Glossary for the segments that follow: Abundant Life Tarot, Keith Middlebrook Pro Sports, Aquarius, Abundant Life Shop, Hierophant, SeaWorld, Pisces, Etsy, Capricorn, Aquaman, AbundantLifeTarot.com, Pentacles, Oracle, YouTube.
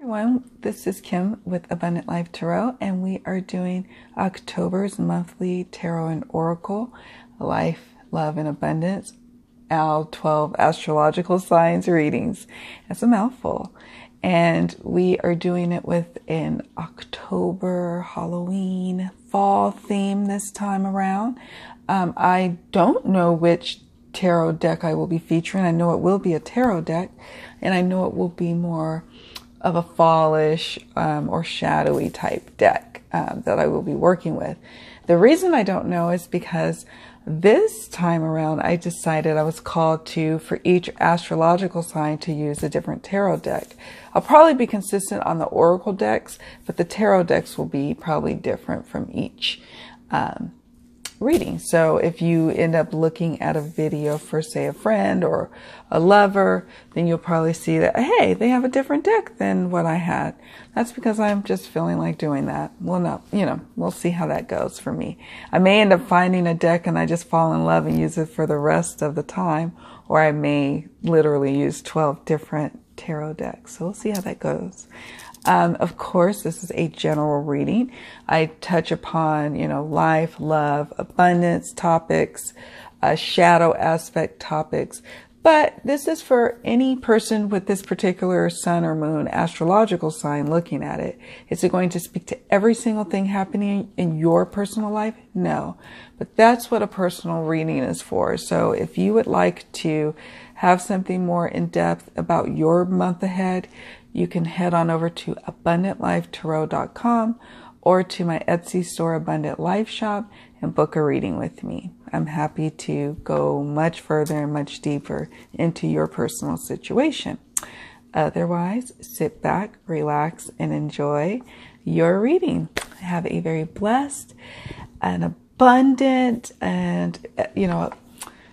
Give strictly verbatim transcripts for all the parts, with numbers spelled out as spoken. Everyone, this is Kim with Abundant Life Tarot, and we are doing October's monthly tarot and oracle, life, love, and abundance, all twelve astrological signs readings. That's a mouthful, and we are doing it with an October Halloween fall theme this time around. Um, I don't know which tarot deck I will be featuring. I know it will be a tarot deck, and I know it will be more of a fallish um, or shadowy type deck um, that I will be working with. The reason I don't know is because this time around I decided I was called to, for each astrological sign, to use a different tarot deck. I'll probably be consistent on the oracle decks, but the tarot decks will be probably different from each um, reading. So if you end up looking at a video for, say, a friend or a lover, then you'll probably see that, hey, they have a different deck than what I had. That's because I'm just feeling like doing that. Well, no, you know, we'll see how that goes for me. I may end up finding a deck and I just fall in love and use it for the rest of the time, or I may literally use twelve different tarot decks. So we'll see how that goes. Um, of course, this is a general reading. I touch upon, you know, life, love, abundance topics, uh, shadow aspect topics, but this is for any person with this particular sun or moon astrological sign looking at it. Is it going to speak to every single thing happening in your personal life? No, but that's what a personal reading is for. So if you would like to have something more in depth about your month ahead, you can head on over to Abundant Life Tarot dot com or to my Etsy store, Abundant Life Shop, and book a reading with me. I'm happy to go much further and much deeper into your personal situation. Otherwise, sit back, relax, and enjoy your reading. Have a very blessed and abundant, and, you know,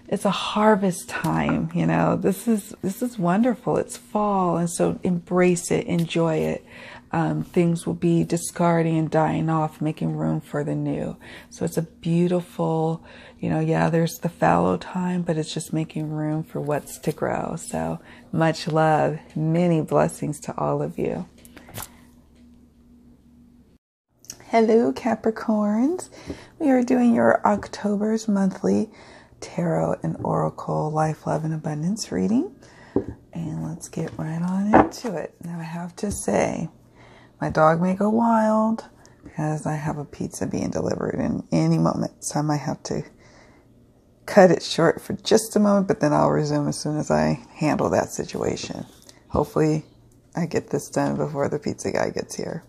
it's a harvest time, you know. This is this is wonderful. It's fall, and so embrace it, enjoy it. Um, things will be discarding and dying off, making room for the new. So it's a beautiful, you know. Yeah, there's the fallow time, but it's just making room for what's to grow. So much love, many blessings to all of you. Hello, Capricorns. We are doing your October's monthly tarot and oracle, life, love, and abundance reading, and let's get right on into it. Now, I have to say, my dog may go wild because I have a pizza being delivered in any moment, so I might have to cut it short for just a moment, but then I'll resume as soon as I handle that situation. Hopefully I get this done before the pizza guy gets here.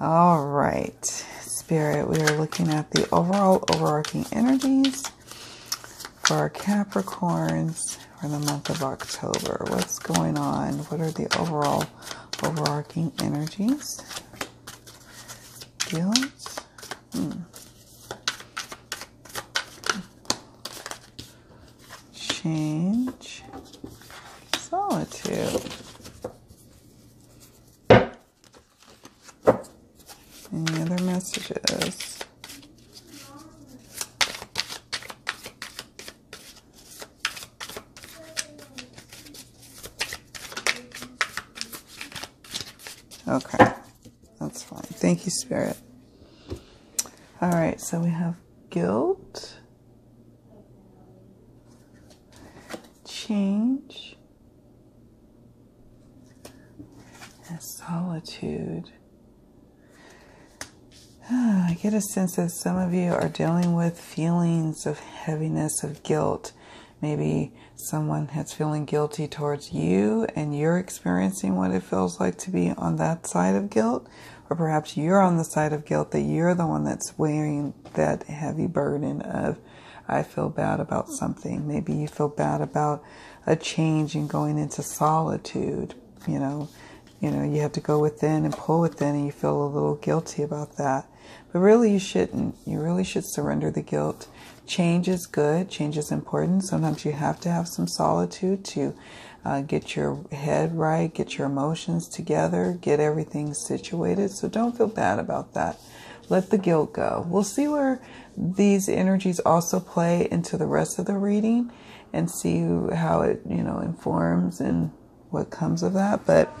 All right, Spirit, we are looking at the overall overarching energies for our Capricorns for the month of October. What's going on? What are the overall overarching energies? Guilt? Hmm. Change. Solitude. Any other messages? Okay, that's fine. Thank you, Spirit. All right, so we have guilt, change, and solitude. I get a sense that some of you are dealing with feelings of heaviness, of guilt. Maybe someone is feeling guilty towards you and you're experiencing what it feels like to be on that side of guilt. Or perhaps you're on the side of guilt, that you're the one that's wearing that heavy burden of, I feel bad about something. Maybe you feel bad about a change and going into solitude, you know. You know, you have to go within and pull within, and you feel a little guilty about that. But really, you shouldn't. You really should surrender the guilt. Change is good. Change is important. Sometimes you have to have some solitude to uh, get your head right, get your emotions together, get everything situated. So don't feel bad about that. Let the guilt go. We'll see where these energies also play into the rest of the reading and see how it, you know, informs and what comes of that. But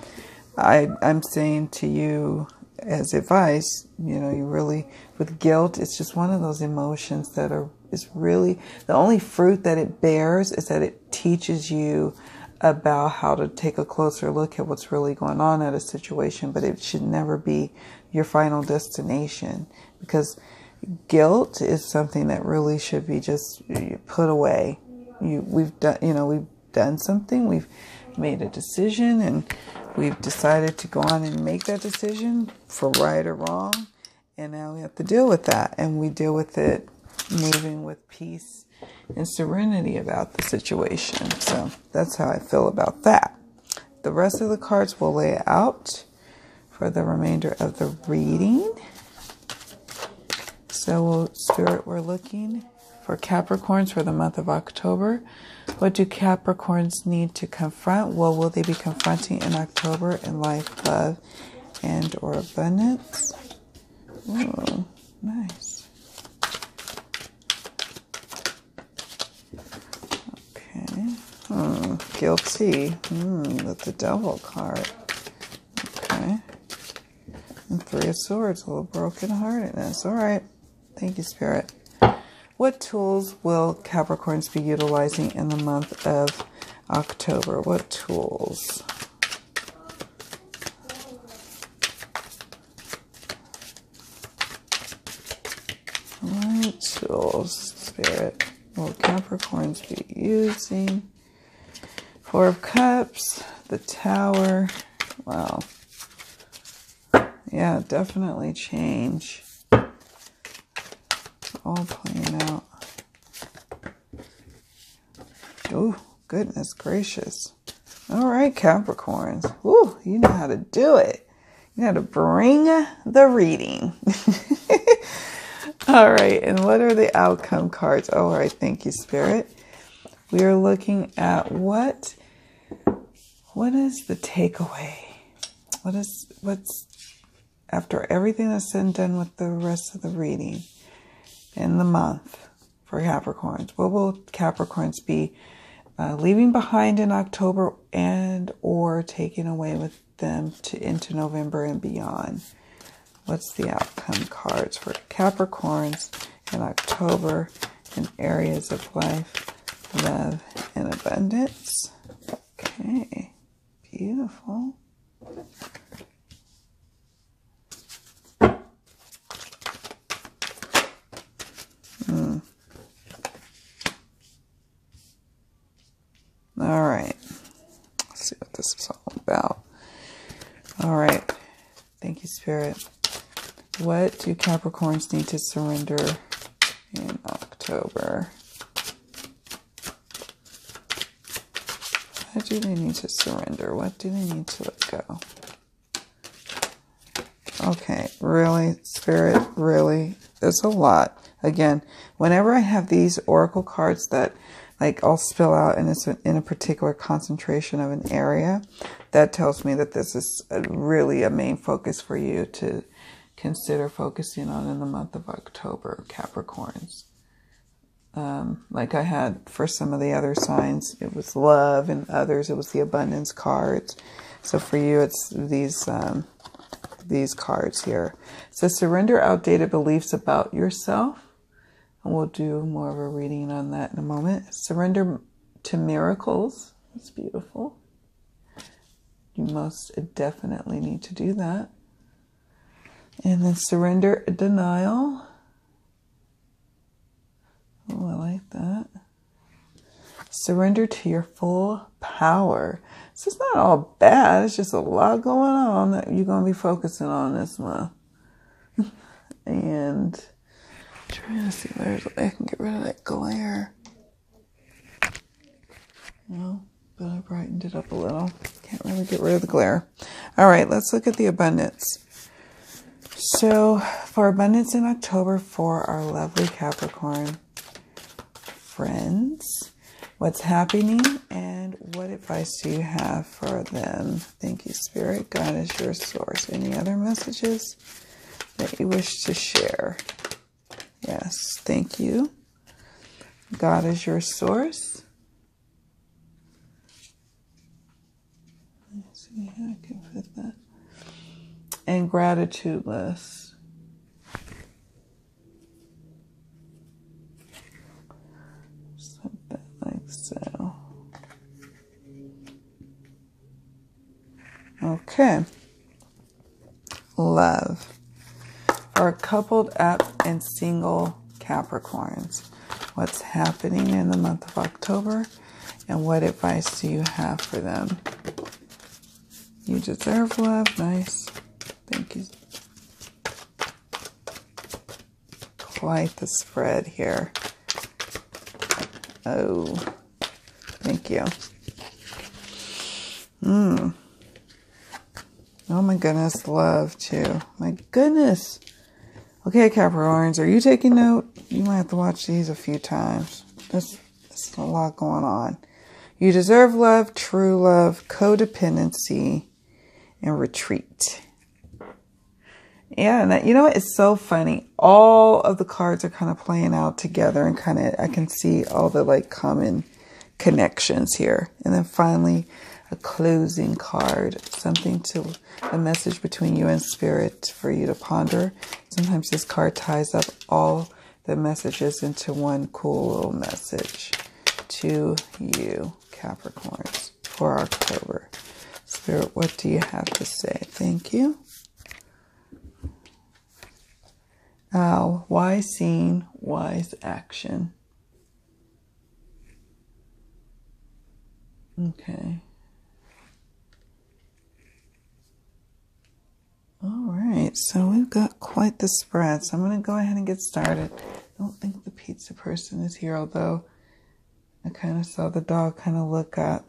I, I'm saying to you as advice, you know, you really, with guilt, it's just one of those emotions that are, is really, the only fruit that it bears is that it teaches you about how to take a closer look at what's really going on at a situation, but it should never be your final destination, because guilt is something that really should be just put away. You, we've done, you know, we've done something, we've made a decision, and we've decided to go on and make that decision for right or wrong, and now we have to deal with that, and we deal with it moving with peace and serenity about the situation. So that's how I feel about that. The rest of the cards will lay out for the remainder of the reading. So we'll, Spirit, we're looking for Capricorns for the month of October. What do Capricorns need to confront? What will they be confronting in October in life, love, and or abundance? Ooh, nice. Hmm, guilty. Hmm, with the devil card. Okay. And three of swords, a little brokenheartedness. All right. Thank you, Spirit. What tools will Capricorns be utilizing in the month of October? What tools? What tools, Spirit, will Capricorns be using? Four of Cups, the Tower. Wow. Yeah, definitely change. All playing out. Oh, goodness gracious. All right, Capricorns. Woo, you know how to do it. You know how to bring the reading. All right, and what are the outcome cards? All right, thank you, Spirit. We are looking at what, what is the takeaway? What is, what's, after everything that's said and done with the rest of the reading in the month for Capricorns, what will Capricorns be uh, leaving behind in October and or taking away with them to into November and beyond? What's the outcome cards for Capricorns in October in areas of life, love, and abundance? Okay, beautiful. Mm. All right, let's see what this is all about. All right, thank you, Spirit. What do Capricorns need to surrender in October? What do they need to surrender? What do they need to let go? Okay, really, Spirit, really, there's a lot. Again, whenever I have these oracle cards that, like, I'll spill out and it's in a particular concentration of an area, that tells me that this is a, really a main focus for you to consider focusing on in the month of October, Capricorns. Um, like I had for some of the other signs, it was love, and others, it was the abundance cards. So for you, it's these, um, these cards here. So surrender outdated beliefs about yourself. And we'll do more of a reading on that in a moment. Surrender to miracles. That's beautiful. You most definitely need to do that. And then surrender denial. Oh, I like that. Surrender to your full power. So it's not all bad. It's just a lot going on that you're going to be focusing on this month. And I'm trying to see where I can get rid of that glare. Well, but I brightened it up a little. Can't really get rid of the glare. All right, let's look at the abundance. So for abundance in October for our lovely Capricorn friends, what's happening and what advice do you have for them? Thank you, Spirit. God is your source. Any other messages that you wish to share? Yes, thank you. God is your source. Let's see how I can put that. and gratitude list. Just like that, like so. Okay. Love. Or coupled up and single Capricorns. What's happening in the month of October? And what advice do you have for them? You deserve love. Nice. Thank you. Quite the spread here. Oh, thank you. Mm. Oh my goodness, love too. My goodness. Okay, Capricorns, are you taking note? You might have to watch these a few times. There's, there's a lot going on. You deserve love, true love, codependency, and retreat. Yeah, and that, you know what? It's so funny. All of the cards are kind of playing out together, and kind of I can see all the like common connections here. And then finally, a closing card, something to a message between you and spirit for you to ponder. Sometimes this card ties up all the messages into one cool little message to you, Capricorns, for October. Spirit, what do you have to say? Thank you. Ow, wise scene, wise action. Okay. All right, so we've got quite the spread. So I'm going to go ahead and get started. I don't think the pizza person is here, although I kind of saw the dog kind of look up.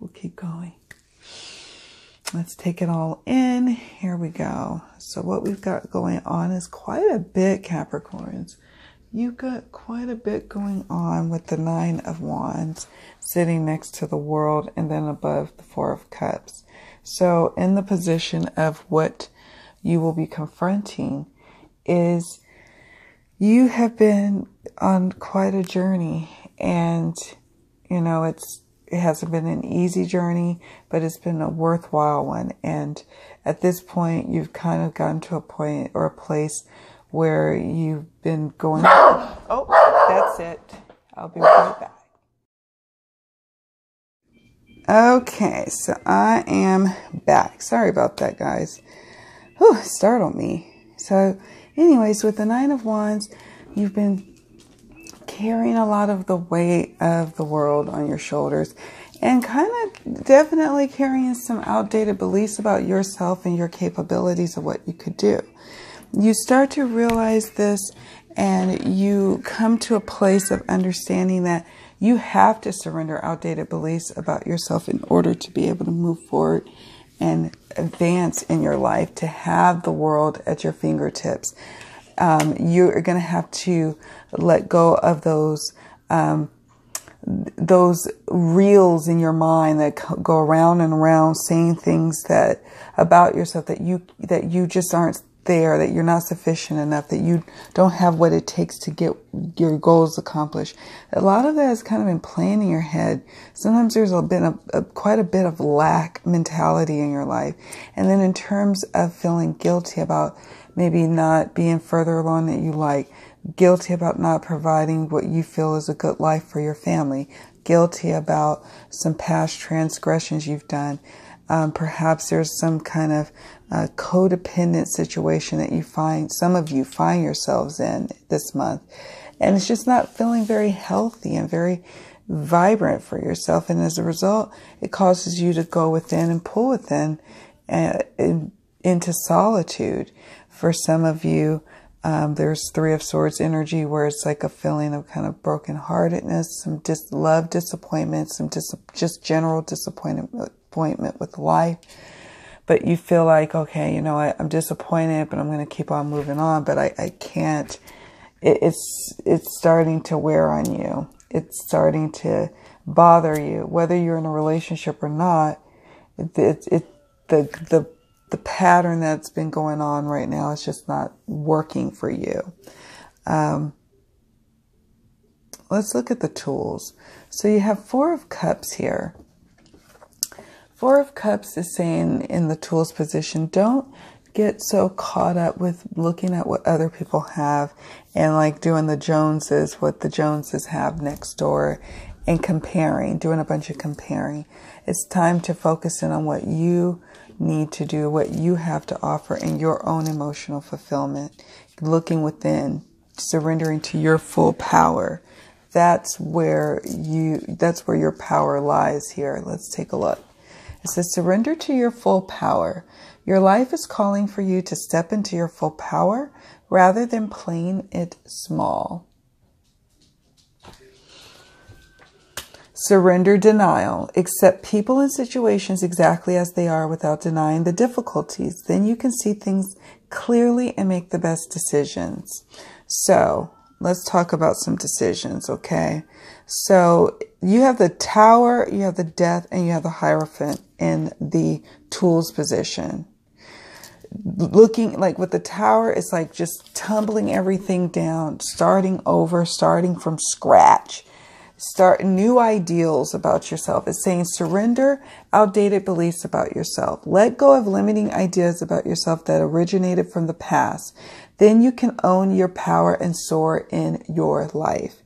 We'll keep going. Let's take it all in. Here we go. So what we've got going on is quite a bit, Capricorns. You've got quite a bit going on with the Nine of Wands sitting next to the World and then above the Four of Cups. So in the position of what you will be confronting is you have been on quite a journey, and you know, it's, it hasn't been an easy journey, but it's been a worthwhile one. And at this point, you've kind of gotten to a point or a place where you've been going. Oh, that's it. I'll be right back. Okay, so I am back. Sorry about that, guys. Whew, startled me. So anyways, with the Nine of Wands, you've been carrying a lot of the weight of the world on your shoulders, and kind of definitely carrying some outdated beliefs about yourself and your capabilities of what you could do. You start to realize this, and you come to a place of understanding that you have to surrender outdated beliefs about yourself in order to be able to move forward and advance in your life, to have the world at your fingertips. Um, you're going to have to let go of those um, those reels in your mind that go around and around, saying things that about yourself that you that you just aren't there, that you're not sufficient enough, that you don't have what it takes to get your goals accomplished. A lot of that has kind of been playing in your head. Sometimes there's a bit of a, quite a bit of lack mentality in your life. And then in terms of feeling guilty about maybe not being further along that you like, guilty about not providing what you feel is a good life for your family, guilty about some past transgressions you've done. Um, perhaps there's some kind of uh, codependent situation that you find, some of you find yourselves in this month. And it's just not feeling very healthy and very vibrant for yourself. And as a result, it causes you to go within and pull within and, and into solitude. For some of you, um, there's Three of Swords energy, where it's like a feeling of kind of brokenheartedness, some dis love disappointment, some dis just general disappointment. Disappointment with life. But you feel like, okay, you know, I, I'm disappointed, but I'm going to keep on moving on. But I, I can't. It, it's it's starting to wear on you. It's starting to bother you, whether you're in a relationship or not. It, it, it the the the pattern that's been going on right now is just not working for you. Um, let's look at the tools. So you have Four of Cups here. Four of Cups is saying in the Tools position, don't get so caught up with looking at what other people have and like doing the Joneses, what the Joneses have next door and comparing, doing a bunch of comparing. It's time to focus in on what you need to do, what you have to offer and your own emotional fulfillment, looking within, surrendering to your full power. That's where you, that's where your power lies here. Let's take a look. It says, surrender to your full power. Your life is calling for you to step into your full power rather than playing it small. Surrender denial. Accept people and situations exactly as they are without denying the difficulties. Then you can see things clearly and make the best decisions. So let's talk about some decisions, okay? So you have the Tower, you have the Death, and you have the Hierophant in the Tools position. Looking like with the Tower, it's like just tumbling everything down, starting over, starting from scratch. Start new ideals about yourself. It's saying surrender outdated beliefs about yourself. Let go of limiting ideas about yourself that originated from the past. Then you can own your power and soar in your life.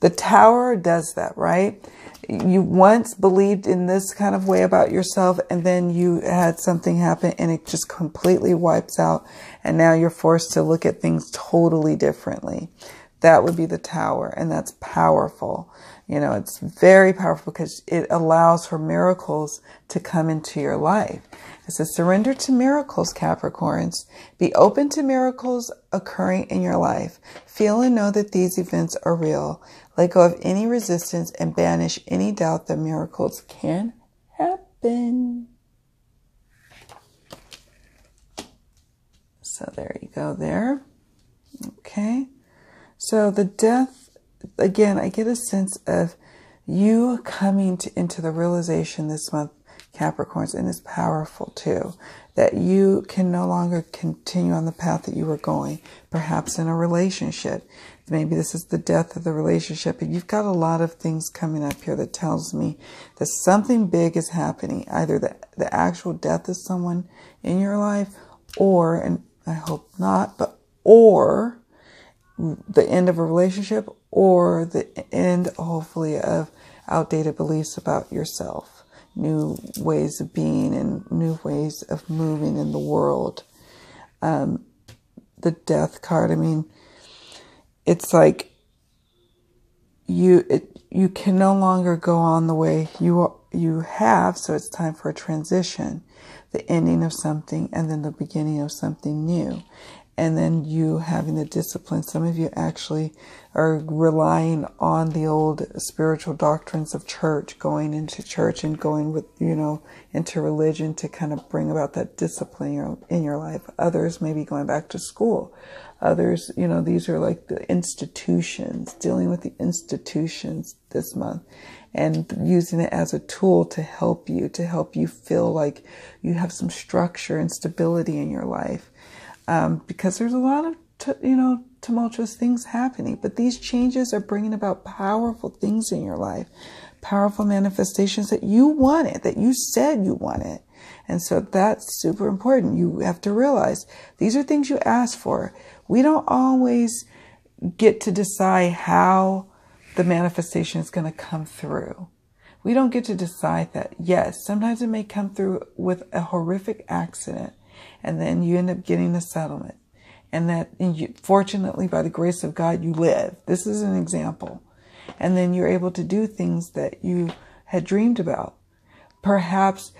The Tower does that, right? You once believed in this kind of way about yourself, and then you had something happen and it just completely wipes out. And now you're forced to look at things totally differently. That would be the Tower. And that's powerful. You know, it's very powerful because it allows for miracles to come into your life. It says, surrender to miracles, Capricorns. Be open to miracles occurring in your life. Feel and know that these events are real. Let go of any resistance and banish any doubt that miracles can happen. So there you go there. Okay. So the Death, again, I get a sense of you coming to, into the realization this month, Capricorns, and it's powerful too, that you can no longer continue on the path that you were going, perhaps in a relationship. Maybe this is the death of the relationship, and you've got a lot of things coming up here that tells me that something big is happening, either the, the actual death of someone in your life, or, and I hope not, but or the end of a relationship, or the end, hopefully, of outdated beliefs about yourself. New ways of being and new ways of moving in the world. Um, the Death card, I mean, it's like you it, you can no longer go on the way you you have, so it's time for a transition, the ending of something and then the beginning of something new. And then you having the discipline. Some of you actually are relying on the old spiritual doctrines of church, going into church and going with, you know, into religion to kind of bring about that discipline in your life. Others may be going back to school. Others, you know, these are like the institutions, dealing with the institutions this month and using it as a tool to help you, to help you feel like you have some structure and stability in your life. Um, because there's a lot of, t you know, tumultuous things happening. But these changes are bringing about powerful things in your life, powerful manifestations that you wanted, that you said you wanted. And so that's super important. You have to realize these are things you asked for. We don't always get to decide how the manifestation is going to come through. We don't get to decide that. Yes, sometimes it may come through with a horrific accident. And then you end up getting a settlement. And that, and you, fortunately, by the grace of God, you live. This is an example. And then you're able to do things that you had dreamed about. Perhaps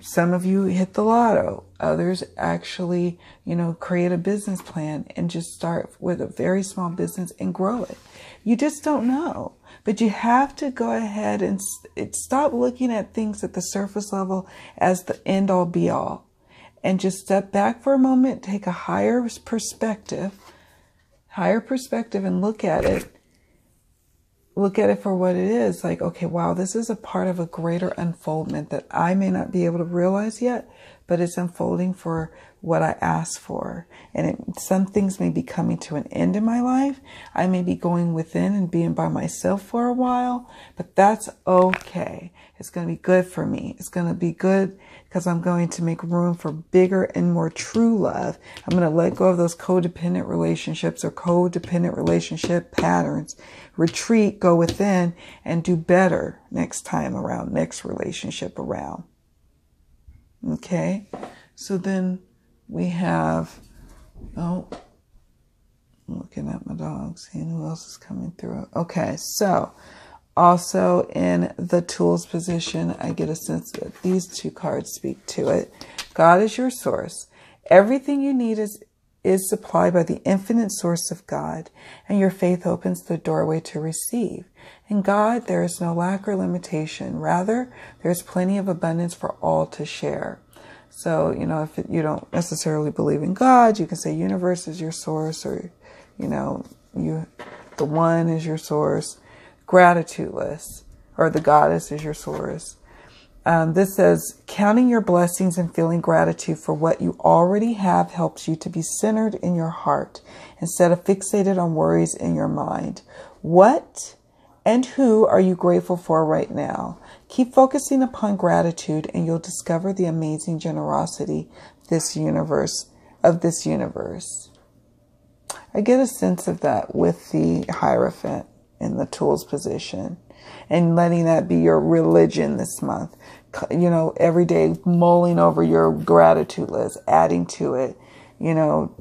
some of you hit the lotto. Others actually, you know, create a business plan and just start with a very small business and grow it. You just don't know. But you have to go ahead and st- stop looking at things at the surface level as the end all be all. And just step back for a moment, take a higher perspective, higher perspective and look at it. Look at it for what it is. Like, okay, wow, this is a part of a greater unfoldment that I may not be able to realize yet, but it's unfolding for what I asked for. And it, some things may be coming to an end in my life. I may be going within and being by myself for a while, but that's okay. It's going to be good for me. It's going to be good because I'm going to make room for bigger and more true love. I'm going to let go of those codependent relationships or codependent relationship patterns. Retreat, go within, and do better next time around, next relationship around. Okay, so then we have, oh, I'm looking at my dog, seeing who else is coming through. Okay, so also in the tools position, I get a sense that these two cards speak to it. God is your source. Everything you need is is supplied by the infinite source of God, and your faith opens the doorway to receive. In God, there is no lack or limitation. Rather, there's plenty of abundance for all to share. So, you know, if you don't necessarily believe in God, you can say universe is your source, or, you know, you, the one is your source. Gratitude list, or the goddess is your source. Um, this says, counting your blessings and feeling gratitude for what you already have helps you to be centered in your heart instead of fixated on worries in your mind. What and who are you grateful for right now? Keep focusing upon gratitude and you'll discover the amazing generosity this universe, of this universe. I get a sense of that with the Hierophant in the tools position and letting that be your religion this month. You know, every day mulling over your gratitude list, adding to it, you know,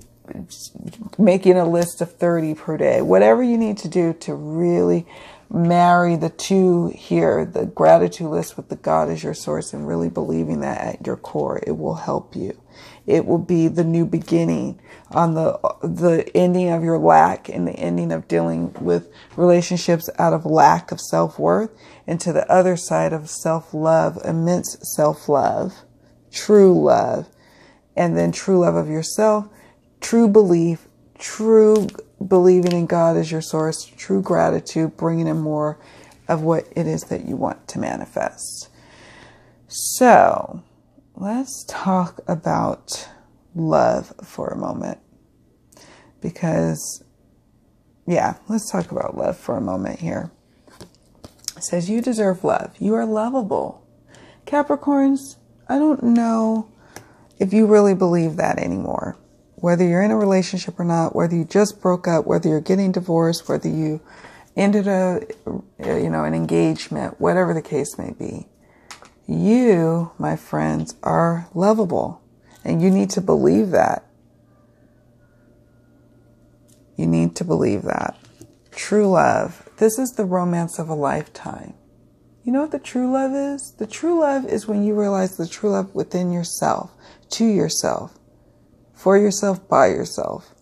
making a list of thirty per day, whatever you need to do to really marry the two here, the gratitude list with the God as your source, and really believing that at your core, it will help you. It will be the new beginning on the the ending of your lack and the ending of dealing with relationships out of lack of self-worth and to the other side of self-love, immense self-love, true love, and then true love of yourself, true belief, true believing in God as your source, true gratitude, bringing in more of what it is that you want to manifest. So let's talk about love for a moment, because, yeah, let's talk about love for a moment here. It says you deserve love. You are lovable. Capricorns, I don't know if you really believe that anymore, whether you're in a relationship or not, whether you just broke up, whether you're getting divorced, whether you ended a, you know, an engagement, whatever the case may be. You, my friends, are lovable, and you need to believe that. You need to believe that. True love. This is the romance of a lifetime. You know what the true love is? The true love is when you realize the true love within yourself, to yourself, for yourself, by yourself.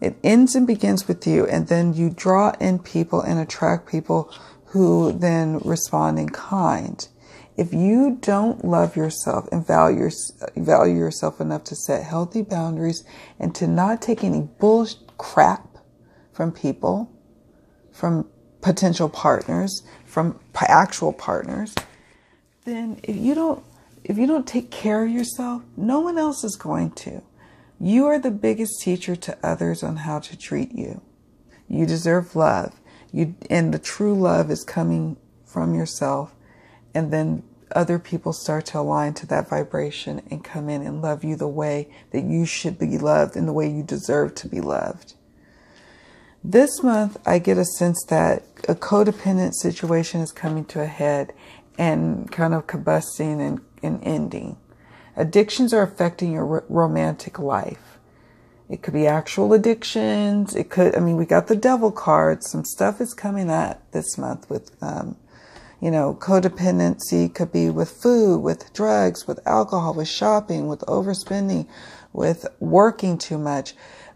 It ends and begins with you, and then you draw in people and attract people who then respond in kind. If you don't love yourself and value, value yourself enough to set healthy boundaries and to not take any bullshit crap from people, from potential partners, from actual partners, then if you don't, if you don't take care of yourself, no one else is going to. You are the biggest teacher to others on how to treat you. You deserve love. You, and the true love is coming from yourself, and then other people start to align to that vibration and come in and love you the way that you should be loved and the way you deserve to be loved. This month, I get a sense that a codependent situation is coming to a head and kind of combusting and, and ending. Addictions are affecting your romantic life. It could be actual addictions. It could, I mean, we got the devil card. Some stuff is coming up this month with, um, you know, codependency could be with food, with drugs, with alcohol, with shopping, with overspending, with working too much,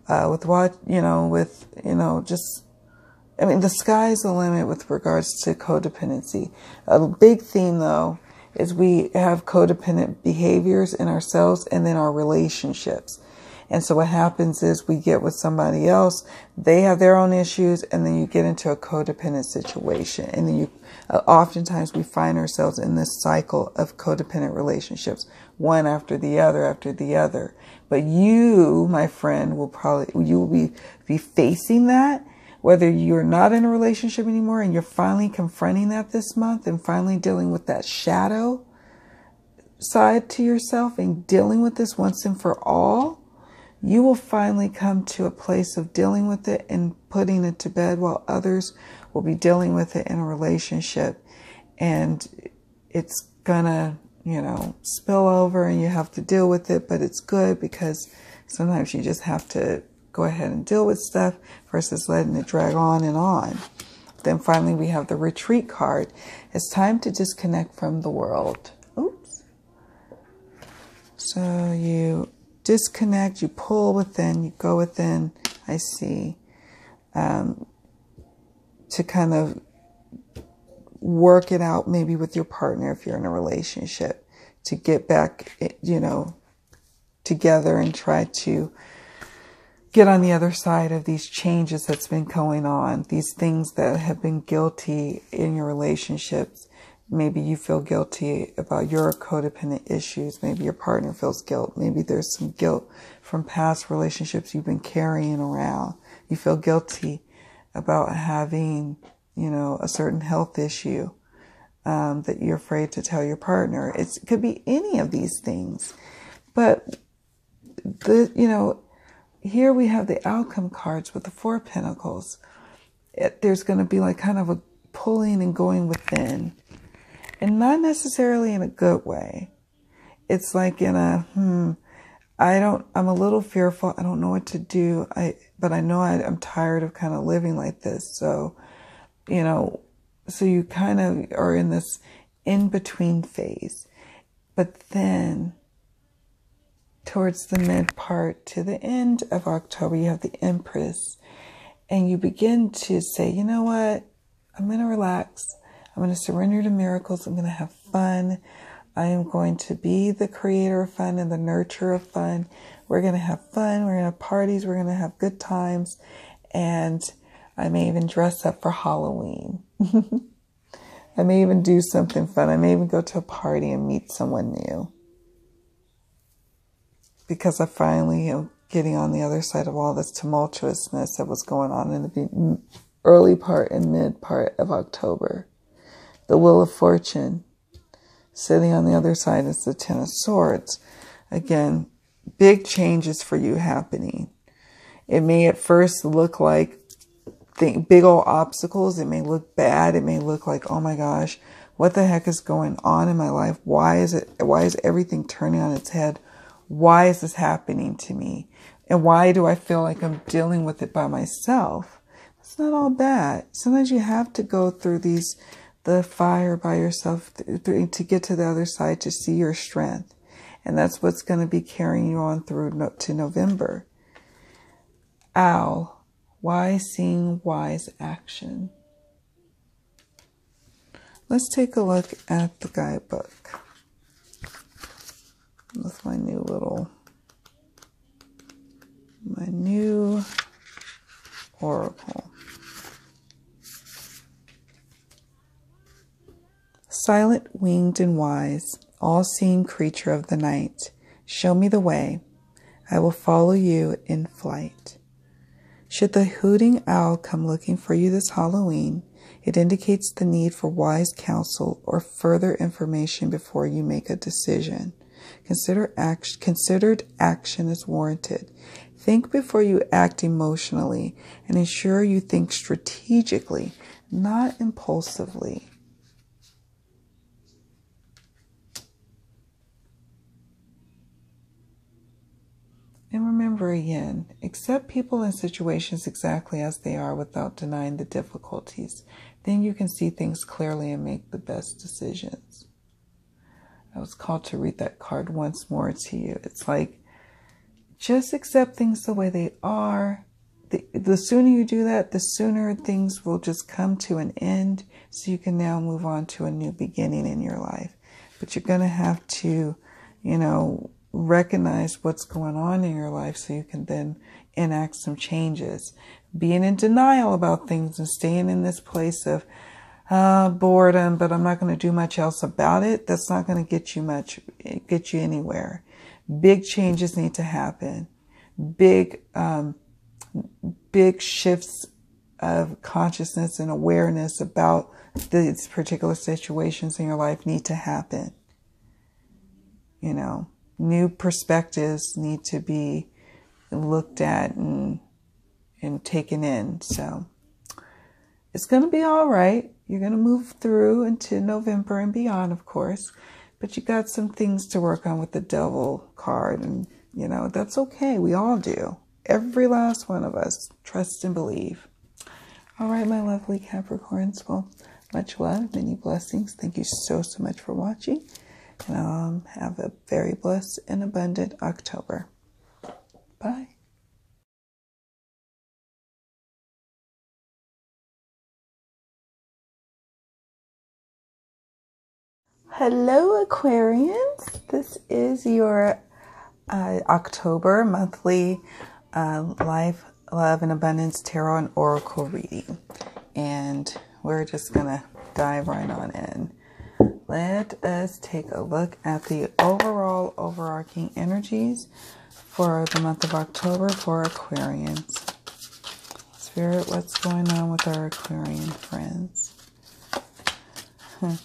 uh, with what, you know, with, you know, just, I mean, the sky's the limit with regards to codependency. A big theme though is we have codependent behaviors in ourselves and then our relationships. And so what happens is we get with somebody else, they have their own issues, and then you get into a codependent situation. And then you, uh, oftentimes we find ourselves in this cycle of codependent relationships, one after the other after the other. But you, my friend, will probably, you will be, be facing that, whether you're not in a relationship anymore and you're finally confronting that this month and finally dealing with that shadow side to yourself and dealing with this once and for all, you will finally come to a place of dealing with it and putting it to bed, while others will be dealing with it in a relationship. And it's gonna, you know, spill over and you have to deal with it, but it's good because sometimes you just have to go ahead and deal with stuff versus letting it drag on and on. Then finally we have the retreat card. It's time to disconnect from the world. Oops. So you disconnect, you pull within, you go within, I see, um, to kind of work it out maybe with your partner if you're in a relationship, to get back, you know, together and try to get on the other side of these changes that's been going on, these things that have been guilty in your relationships. Maybe you feel guilty about your codependent issues. Maybe your partner feels guilt. Maybe there's some guilt from past relationships you've been carrying around. You feel guilty about having, you know, a certain health issue um, that you're afraid to tell your partner. It's, it could be any of these things. But, the you know, here we have the outcome cards with the Four Pentacles. It, there's going to be like kind of a pulling and going within. And not necessarily in a good way. It's like in a, hmm, I don't, I'm a little fearful. I don't know what to do. I, but I know I, I'm tired of kind of living like this. So, you know, so you kind of are in this in-between phase. But then towards the mid part to the end of October, you have the Empress. And you begin to say, you know what? I'm going to relax. I'm going to surrender to miracles. I'm going to have fun. I am going to be the creator of fun and the nurturer of fun. We're going to have fun. We're going to have parties. We're going to have good times. And I may even dress up for Halloween. I may even do something fun. I may even go to a party and meet someone new. Because I finally am getting on the other side of all this tumultuousness that was going on in the early part and mid part of October. The Wheel of Fortune. Sitting on the other side is the Ten of Swords. Again, big changes for you happening. It may at first look like big old obstacles. It may look bad. It may look like, oh my gosh, what the heck is going on in my life? Why is it? Why is everything turning on its head? Why is this happening to me? And why do I feel like I'm dealing with it by myself? It's not all bad. Sometimes you have to go through these the fire by yourself to get to the other side, to see your strength. And that's what's going to be carrying you on through to November. Owl. Wise seeing, wise action. Let's take a look at the guidebook with my new little, my new oracle. Silent, winged, and wise, all-seeing creature of the night, show me the way. I will follow you in flight. Should the hooting owl come looking for you this Halloween, it indicates the need for wise counsel or further information before you make a decision. Consider act- considered action is warranted. Think before you act emotionally, and ensure you think strategically, not impulsively. And remember again, accept people and situations exactly as they are without denying the difficulties. Then you can see things clearly and make the best decisions. I was called to read that card once more to you. It's like, just accept things the way they are. The, the sooner you do that, the sooner things will just come to an end. So you can now move on to a new beginning in your life. But you're going to have to, you know, recognize what's going on in your life so you can then enact some changes. Being in denial about things and staying in this place of uh, boredom, but I'm not going to do much else about it, that's not going to get you much, get you anywhere. Big changes need to happen. Big, um, big shifts of consciousness and awareness about these particular situations in your life need to happen. You know, new perspectives need to be looked at and, and taken in. So it's going to be all right. You're going to move through into November and beyond, of course, but you got some things to work on with the Devil card, and you know, that's okay. We all do. Every last one of us. Trust and believe. All right, my lovely Capricorns. Well, much love, many blessings. Thank you so, so much for watching. And um, have a very blessed and abundant October. Bye. Hello, Aquarians. This is your uh, October monthly uh, Life, Love, and Abundance Tarot and Oracle reading. And we're just going to dive right on in. Let us take a look at the overall overarching energies for the month of October for Aquarians. Spirit, what's going on with our Aquarian friends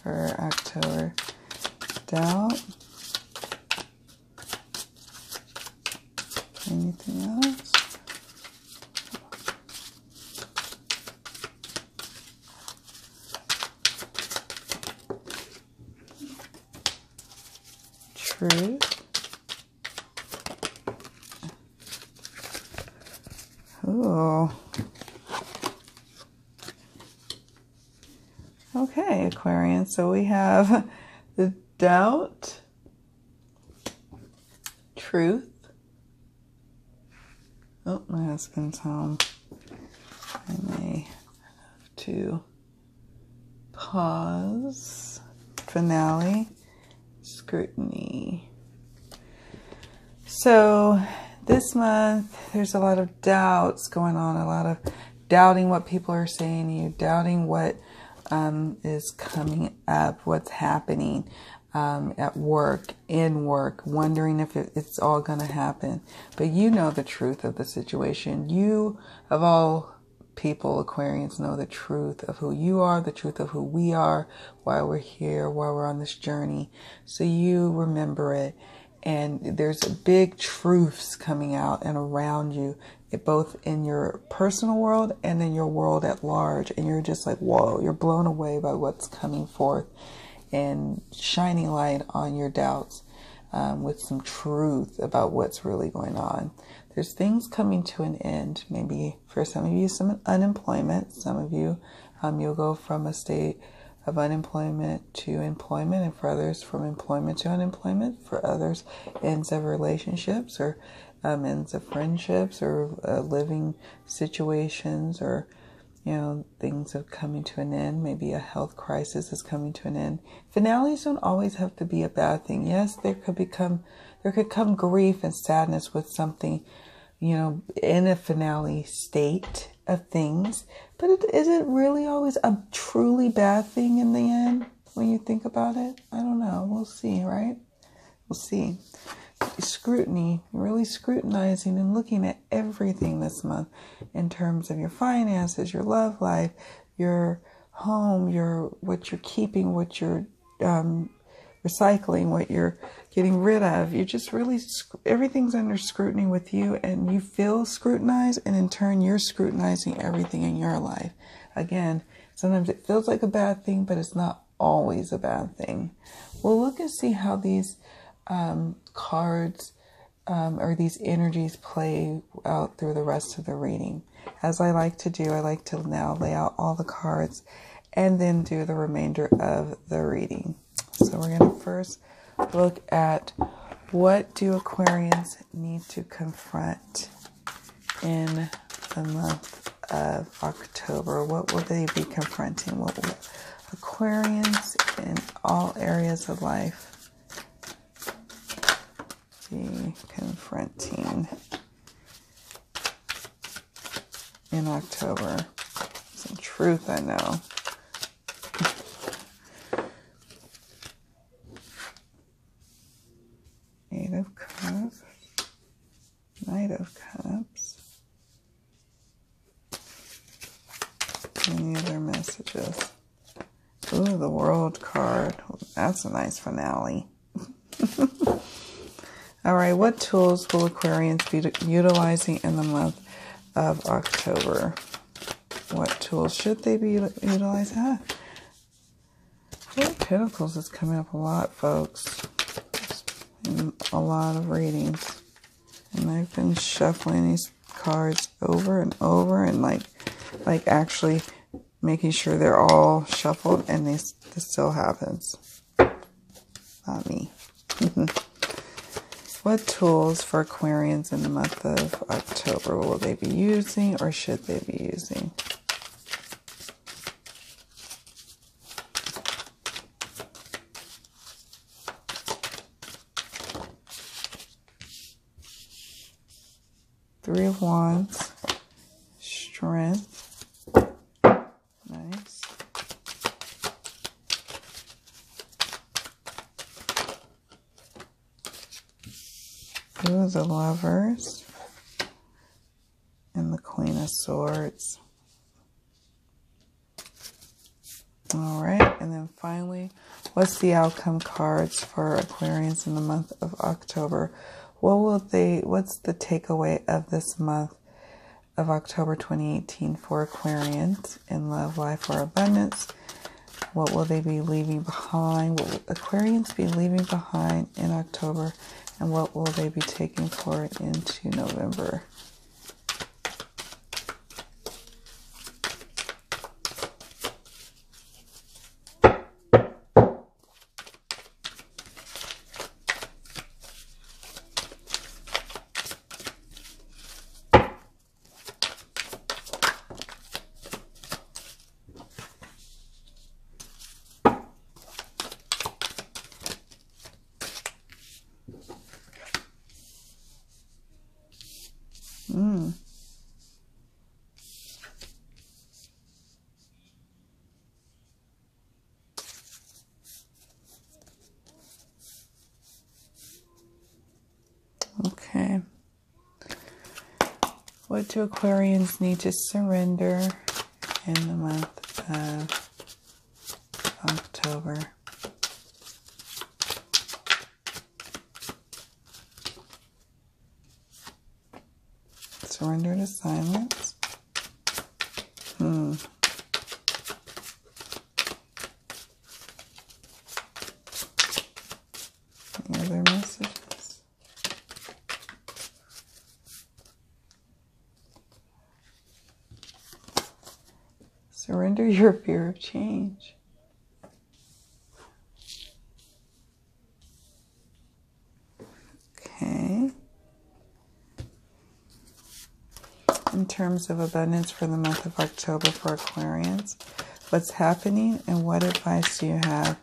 for October? Doubt. Anything else? Truth. Oh. Okay, Aquarians. So we have the doubt, truth. Oh, my husband's home. I may have to pause. Finale. Scrutiny. So this month there's a lot of doubts going on, a lot of doubting what people are saying to you, doubting what um, is coming up, what's happening um, at work, in work, wondering if it, it's all going to happen. But you know the truth of the situation. You, of all people, Aquarians, know the truth of who you are, the truth of who we are, why we're here, why we're on this journey. So you remember it. And there's big truths coming out and around you, both in your personal world and in your world at large. And you're just like, whoa, you're blown away by what's coming forth and shining light on your doubts um, with some truth about what's really going on. There's things coming to an end. Maybe for some of you, some unemployment. Some of you, um, you'll go from a state of unemployment to employment. And for others, from employment to unemployment. For others, ends of relationships or um, ends of friendships or uh, living situations, or, you know, things are coming to an end. Maybe a health crisis is coming to an end. Finales don't always have to be a bad thing. Yes, there could become, there could come grief and sadness with something, you know, in a finale state of things, but it isn't really always a truly bad thing in the end when you think about it. I don't know. We'll see, right? We'll see. Scrutiny, really scrutinizing and looking at everything this month in terms of your finances, your love life, your home, your what you're keeping, what you're um, recycling, what you're getting rid of. You're just really, everything's under scrutiny with you, and you feel scrutinized, and in turn you're scrutinizing everything in your life. Again, sometimes it feels like a bad thing, but it's not always a bad thing. We'll look and see how these um, cards um, or these energies play out through the rest of the reading. As I like to do, I like to now lay out all the cards and then do the remainder of the reading. So we're going to first look at what do Aquarians need to confront in the month of October. What will they be confronting? What will Aquarians in all areas of life see, confronting in October. Some truth, I know. Eight of Cups, Knight of Cups. Any other messages? Ooh, the World card. That's a nice finale. All right, what tools will Aquarians be utilizing in the month of October? What tools should they be utilizing? Ah, Four of Pentacles is coming up a lot, folks. In a lot of readings. And I've been shuffling these cards over and over and like, like actually making sure they're all shuffled, and they, this still happens. Not me. What tools for Aquarians in the month of October will they be using, or should they be using? Three of Wands, Strength, nice. Ooh, the Lovers, and the Queen of Swords. All right, and then finally, what's the outcome cards for Aquarians in the month of October? What will they, what's the takeaway of this month of October twenty eighteen for Aquarians in love, life, or abundance? What will they be leaving behind? What will Aquarians be leaving behind in October? And what will they be taking forward into November? Mm. Okay. What do Aquarians need to surrender in the month of October? Surrender to silence. Hmm. Any other messages? Surrender your fear of change. In terms of abundance for the month of October for Aquarians, what's happening, and what advice do you have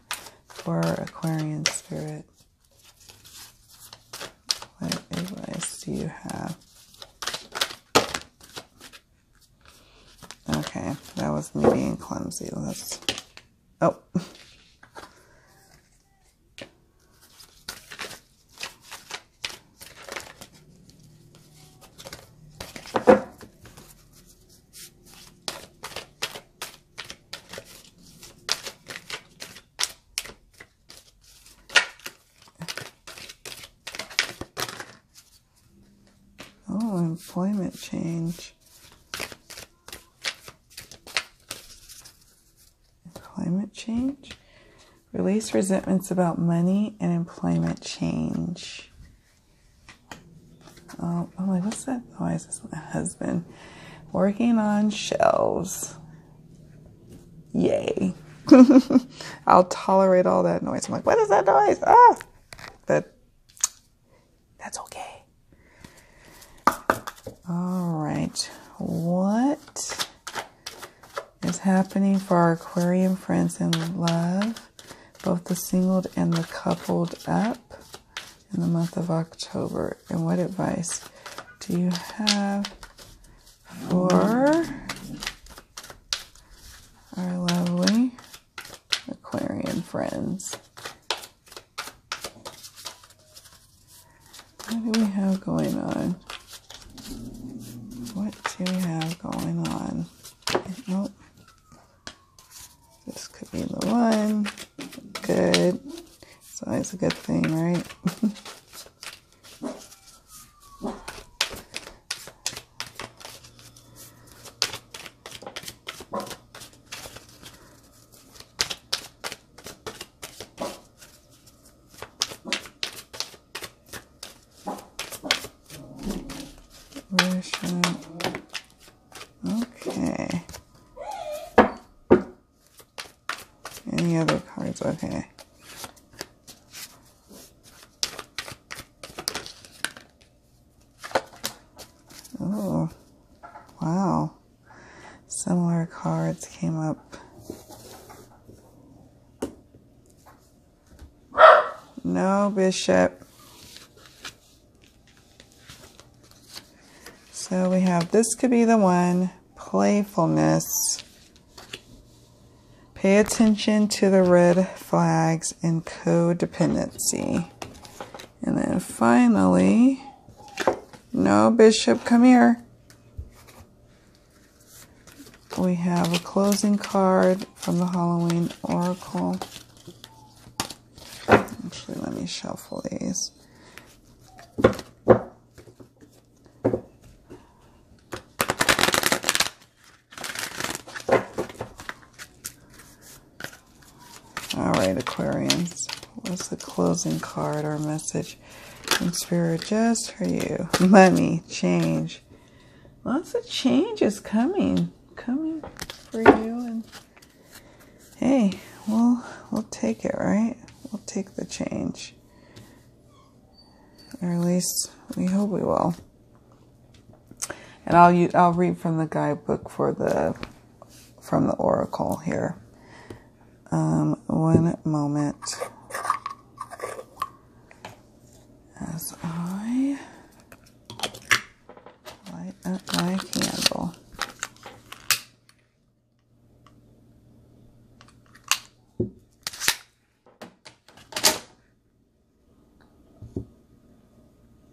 for Aquarian spirit? What advice do you have? Okay, that was me being clumsy. Let's, oh. Employment change. Employment change. Release resentments about money and employment change. Oh, I'm like, what's that noise? It's my husband working on shelves. Yay. I'll tolerate all that noise. I'm like, what is that noise? Ah, that, that's okay. All right, what is happening for our Aquarian friends in love, both the singled and the coupled up, in the month of October, and what advice do you have for our lovely Aquarian friends? What do we have going on? What do we have going on? Nope. This could be the one. Good. It's always a good thing, right? Okay. Oh, wow. Similar cards came up. No, Bishop. So we have, this could be the one, playfulness. Pay attention to the red flags and codependency. And then finally, no, Bishop, come here. We have a closing card from the Halloween Oracle. Actually, let me shuffle these. Aquarians, what's the closing card or message from Spirit just for you? Money, change. Lots of change is coming, coming for you. And hey, we'll we'll take it, right? We'll take the change, or at least we hope we will. And I'll use, I'll read from the guidebook for the from the Oracle here. Um, one moment, as I light up my candle.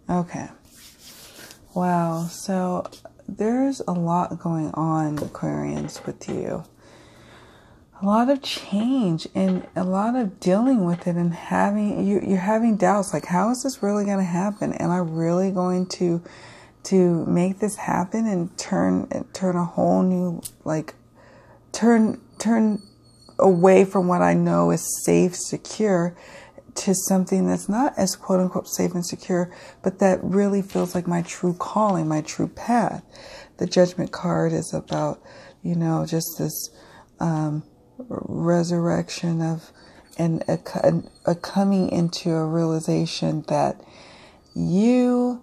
Okay. Wow. So there's a lot going on, Aquarians, with you. A lot of change and a lot of dealing with it, and having you you're having doubts like, how is this really going to happen? Am I really going to to make this happen and turn turn a whole new like turn turn away from what I know is safe, secure, to something that's not as quote unquote safe and secure, but that really feels like my true calling, my true path. The Judgment card is about, you know, just this um resurrection of and a, a coming into a realization that you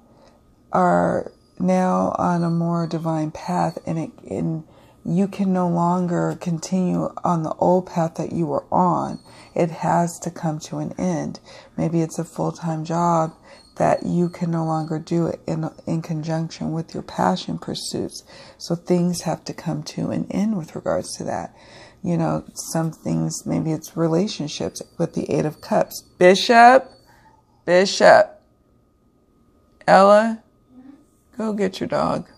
are now on a more divine path, and it and you can no longer continue on the old path that you were on. It has to come to an end. Maybe it's a full-time job that you can no longer do it in, in conjunction with your passion pursuits. So things have to come to an end with regards to that. You know, some things, maybe it's relationships with the Eight of Cups. Bishop, Bishop, Ella, go get your dog.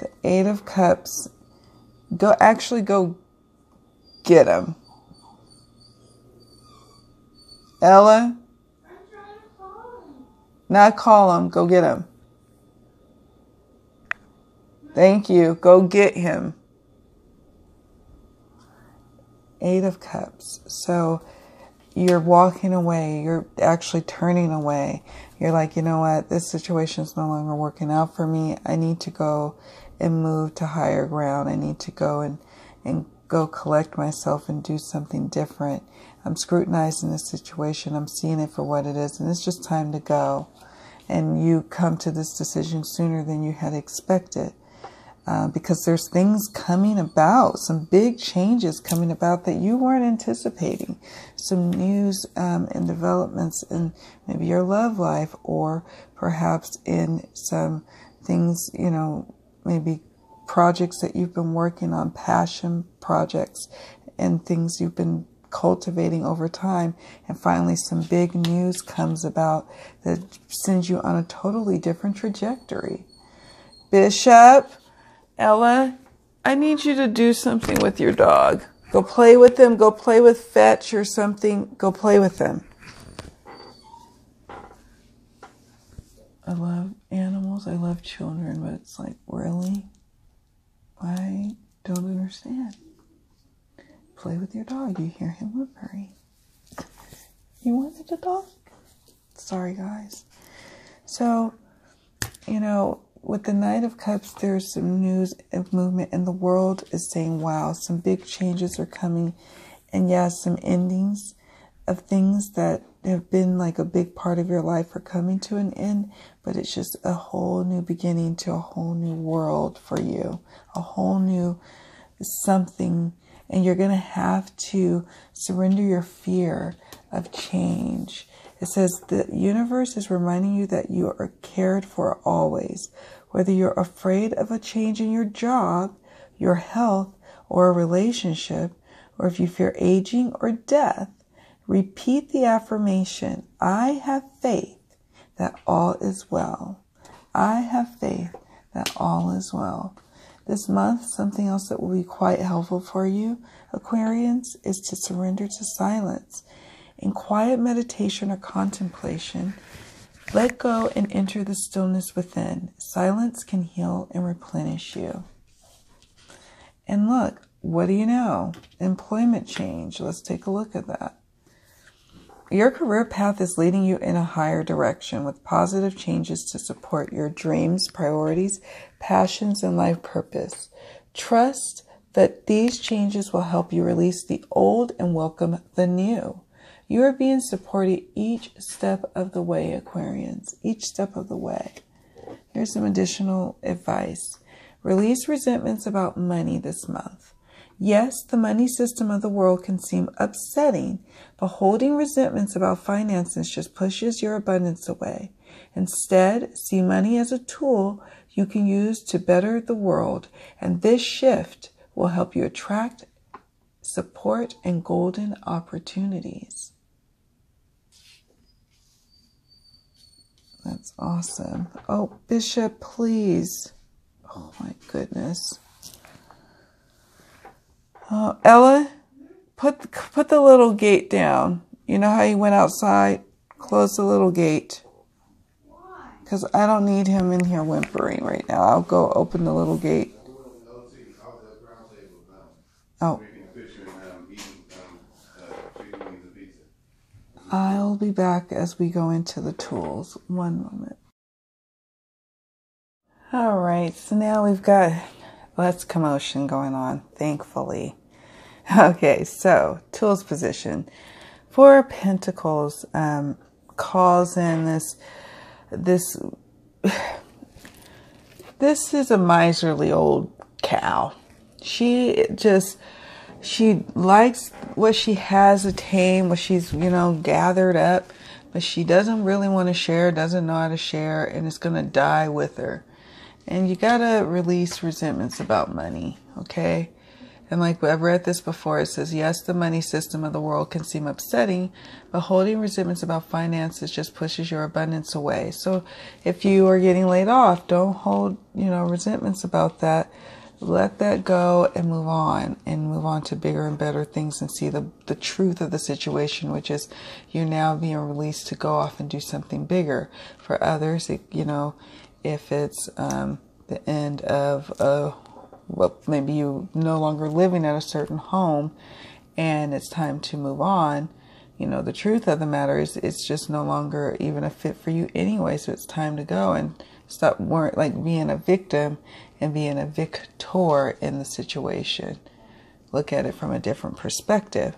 The Eight of Cups, go actually go get him. Ella, I'm trying to call him. Not call him, go get him. Thank you. Go get him. Eight of Cups. So you're walking away. You're actually turning away. You're like, you know what? This situation is no longer working out for me. I need to go and move to higher ground. I need to go and, and go collect myself and do something different. I'm scrutinizing this situation. I'm seeing it for what it is. And it's just time to go. And you come to this decision sooner than you had expected. uh, because there's things coming about, some big changes coming about that you weren't anticipating, some news um, and developments in maybe your love life, or perhaps in some things, you know, maybe projects that you've been working on, passion projects and things you've been cultivating over time, and finally some big news comes about that sends you on a totally different trajectory. Bishop, Ella, I need you to do something with your dog. Go play with them. Go play with Fetch or something. Go play with them. I love animals. I love children, but it's like, really? I don't understand. Play with your dog. You hear him whimpering. You wanted a dog? Sorry, guys. So, you know, with the Knight of Cups, there's some news and movement, and the world is saying, wow, some big changes are coming. And yes, yeah, some endings of things that have been like a big part of your life are coming to an end, but it's just a whole new beginning to a whole new world for you, a whole new something. And you're going to have to surrender your fear of change. It says the universe is reminding you that you are cared for always. Whether you're afraid of a change in your job, your health, or a relationship, or if you fear aging or death, repeat the affirmation, I have faith that all is well. I have faith that all is well. This month, something else that will be quite helpful for you, Aquarians, is to surrender to silence. In quiet meditation or contemplation, let go and enter the stillness within. Silence can heal and replenish you. And look, what do you know? Employment change. Let's take a look at that. Your career path is leading you in a higher direction with positive changes to support your dreams, priorities, passions, and life purpose. Trust that these changes will help you release the old and welcome the new. You are being supported each step of the way, Aquarians, each step of the way. Here's some additional advice. Release resentments about money this month. Yes, the money system of the world can seem upsetting, but holding resentments about finances just pushes your abundance away. Instead, see money as a tool you can use to better the world, and this shift will help you attract, support, and golden opportunities. That's awesome. Oh, Bishop, please. Oh, my goodness. Oh, Ella, put, put the little gate down. You know how you went outside? Close the little gate. Because I don't need him in here whimpering right now. I'll go open the little gate. Oh. I'll be back as we go into the tools. One moment. All right, so now we've got less commotion going on, thankfully. Okay, so tools position. Four of Pentacles um, calls in this, this, this is a miserly old cow. She just, she likes what she has attained, what she's, you know, gathered up, but she doesn't really want to share, doesn't know how to share, and it's going to die with her. And you got to release resentments about money, okay? And like I've read this before, it says, yes, the money system of the world can seem upsetting, but holding resentments about finances just pushes your abundance away. So if you are getting laid off, don't hold, you know, resentments about that. Let that go and move on and move on to bigger and better things and see the, the truth of the situation, which is you're now being released to go off and do something bigger. For others, it, you know, if it's um, the end of a, well, maybe you no longer living at a certain home and it's time to move on, you know, the truth of the matter is it's just no longer even a fit for you anyway. So it's time to go and stop worrying, like being a victim and being a victor in the situation. Look at it from a different perspective.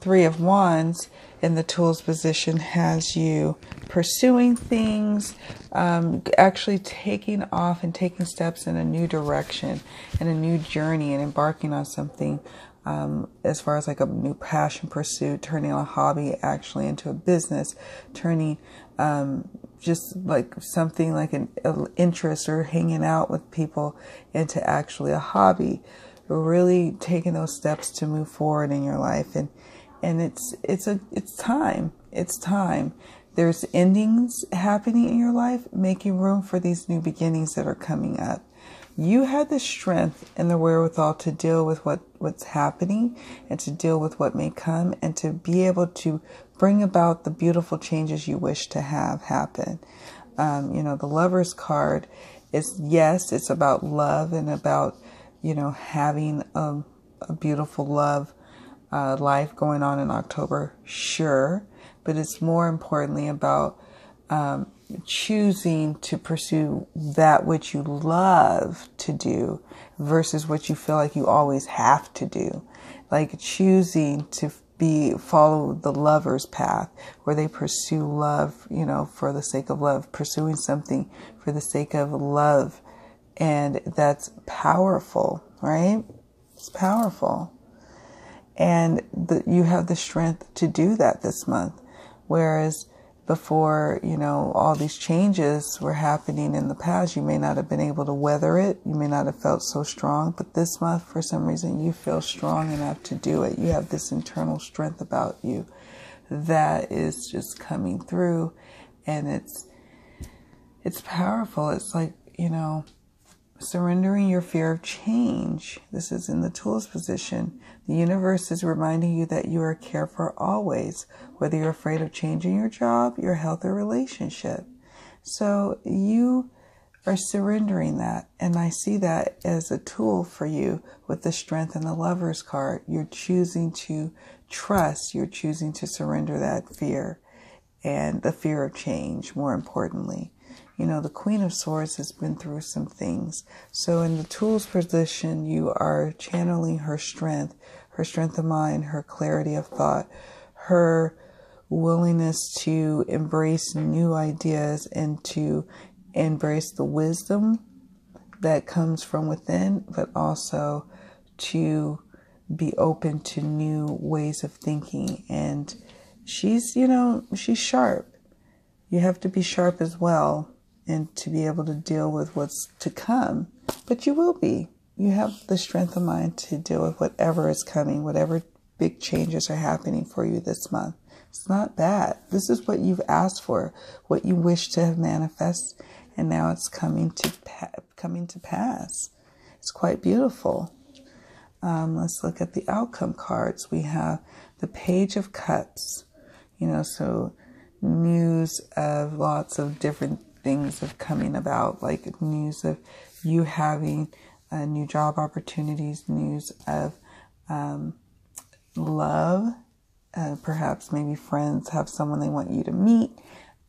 Three of Wands in the Tools position has you pursuing things, um, actually taking off and taking steps in a new direction and a new journey and embarking on something, um, as far as like a new passion pursuit, turning a hobby actually into a business, turning um, just like something like an interest or hanging out with people into actually a hobby. Really taking those steps to move forward in your life. And And it's it's a it's time. It's time. There's endings happening in your life, making room for these new beginnings that are coming up. You had the strength and the wherewithal to deal with what, what's happening and to deal with what may come and to be able to bring about the beautiful changes you wish to have happen. Um, you know, the Lover's card is, yes, it's about love and about, you know, having a, a beautiful love Uh, life going on in October, sure, but it's more importantly about um, choosing to pursue that which you love to do versus what you feel like you always have to do. Like choosing to be follow the lover's path where they pursue love, you know, for the sake of love, pursuing something for the sake of love. And that's powerful, right? It's powerful. And the, you have the strength to do that this month. Whereas before, you know, all these changes were happening in the past, you may not have been able to weather it. You may not have felt so strong. But this month, for some reason, you feel strong enough to do it. You have this internal strength about you that is just coming through. And it's, it's powerful. It's like, you know, surrendering your fear of change. This is in the Tools position. The universe is reminding you that you are cared for always, whether you're afraid of changing your job, your health, or relationship. So you are surrendering that. And I see that as a tool for you with the Strength and the Lover's card. You're choosing to trust. You're choosing to surrender that fear and the fear of change, more importantly. You know, the Queen of Swords has been through some things. So in the Tools position, you are channeling her strength, her strength of mind, her clarity of thought, her willingness to embrace new ideas and to embrace the wisdom that comes from within, but also to be open to new ways of thinking. And she's, you know, she's sharp. You have to be sharp as well, and to be able to deal with what's to come. But you will be. You have the strength of mind to deal with whatever is coming, whatever big changes are happening for you this month. It's not bad. This is what you've asked for, what you wish to have manifest, and now it's coming to pa coming to pass. It's quite beautiful. Um, let's look at the outcome cards. We have the Page of Cups. You know, so news of lots of different things of coming about, like news of you having uh, new job opportunities, news of um, love, uh, perhaps maybe friends have someone they want you to meet.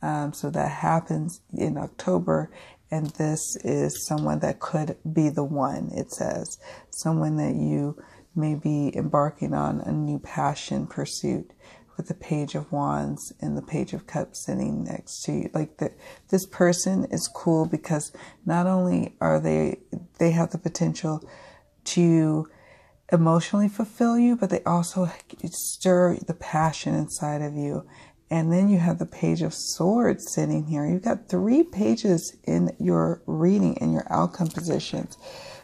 Um, so that happens in October. And this is someone that could be the one, it says. Someone that you may be embarking on a new passion pursuit with the Page of Wands and the Page of Cups sitting next to you. Like the, this person is cool because not only are they, they have the potential to emotionally fulfill you, but they also stir the passion inside of you. And then you have the Page of Swords sitting here. You've got three pages in your reading and your outcome positions.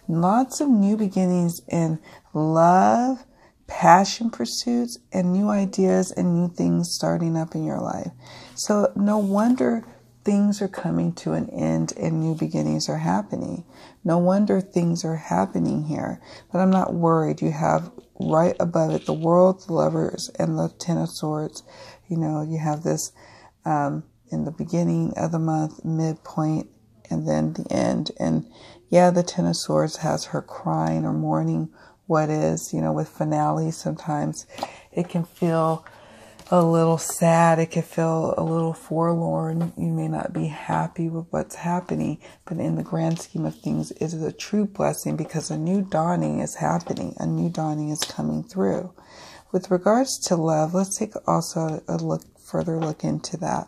Lots of new beginnings in love, passion pursuits, and new ideas and new things starting up in your life. So no wonder things are coming to an end and new beginnings are happening. No wonder things are happening here. But I'm not worried. You have right above it the World, the Lovers, and the Ten of Swords. You know, you have this um, in the beginning of the month, midpoint, and then the end. And yeah, the Ten of Swords has her crying or mourning what is, you know, with finale, sometimes it can feel a little sad. It can feel a little forlorn. You may not be happy with what's happening, but in the grand scheme of things, it is a true blessing because a new dawning is happening. A new dawning is coming through. With regards to love, let's take also a look further look into that.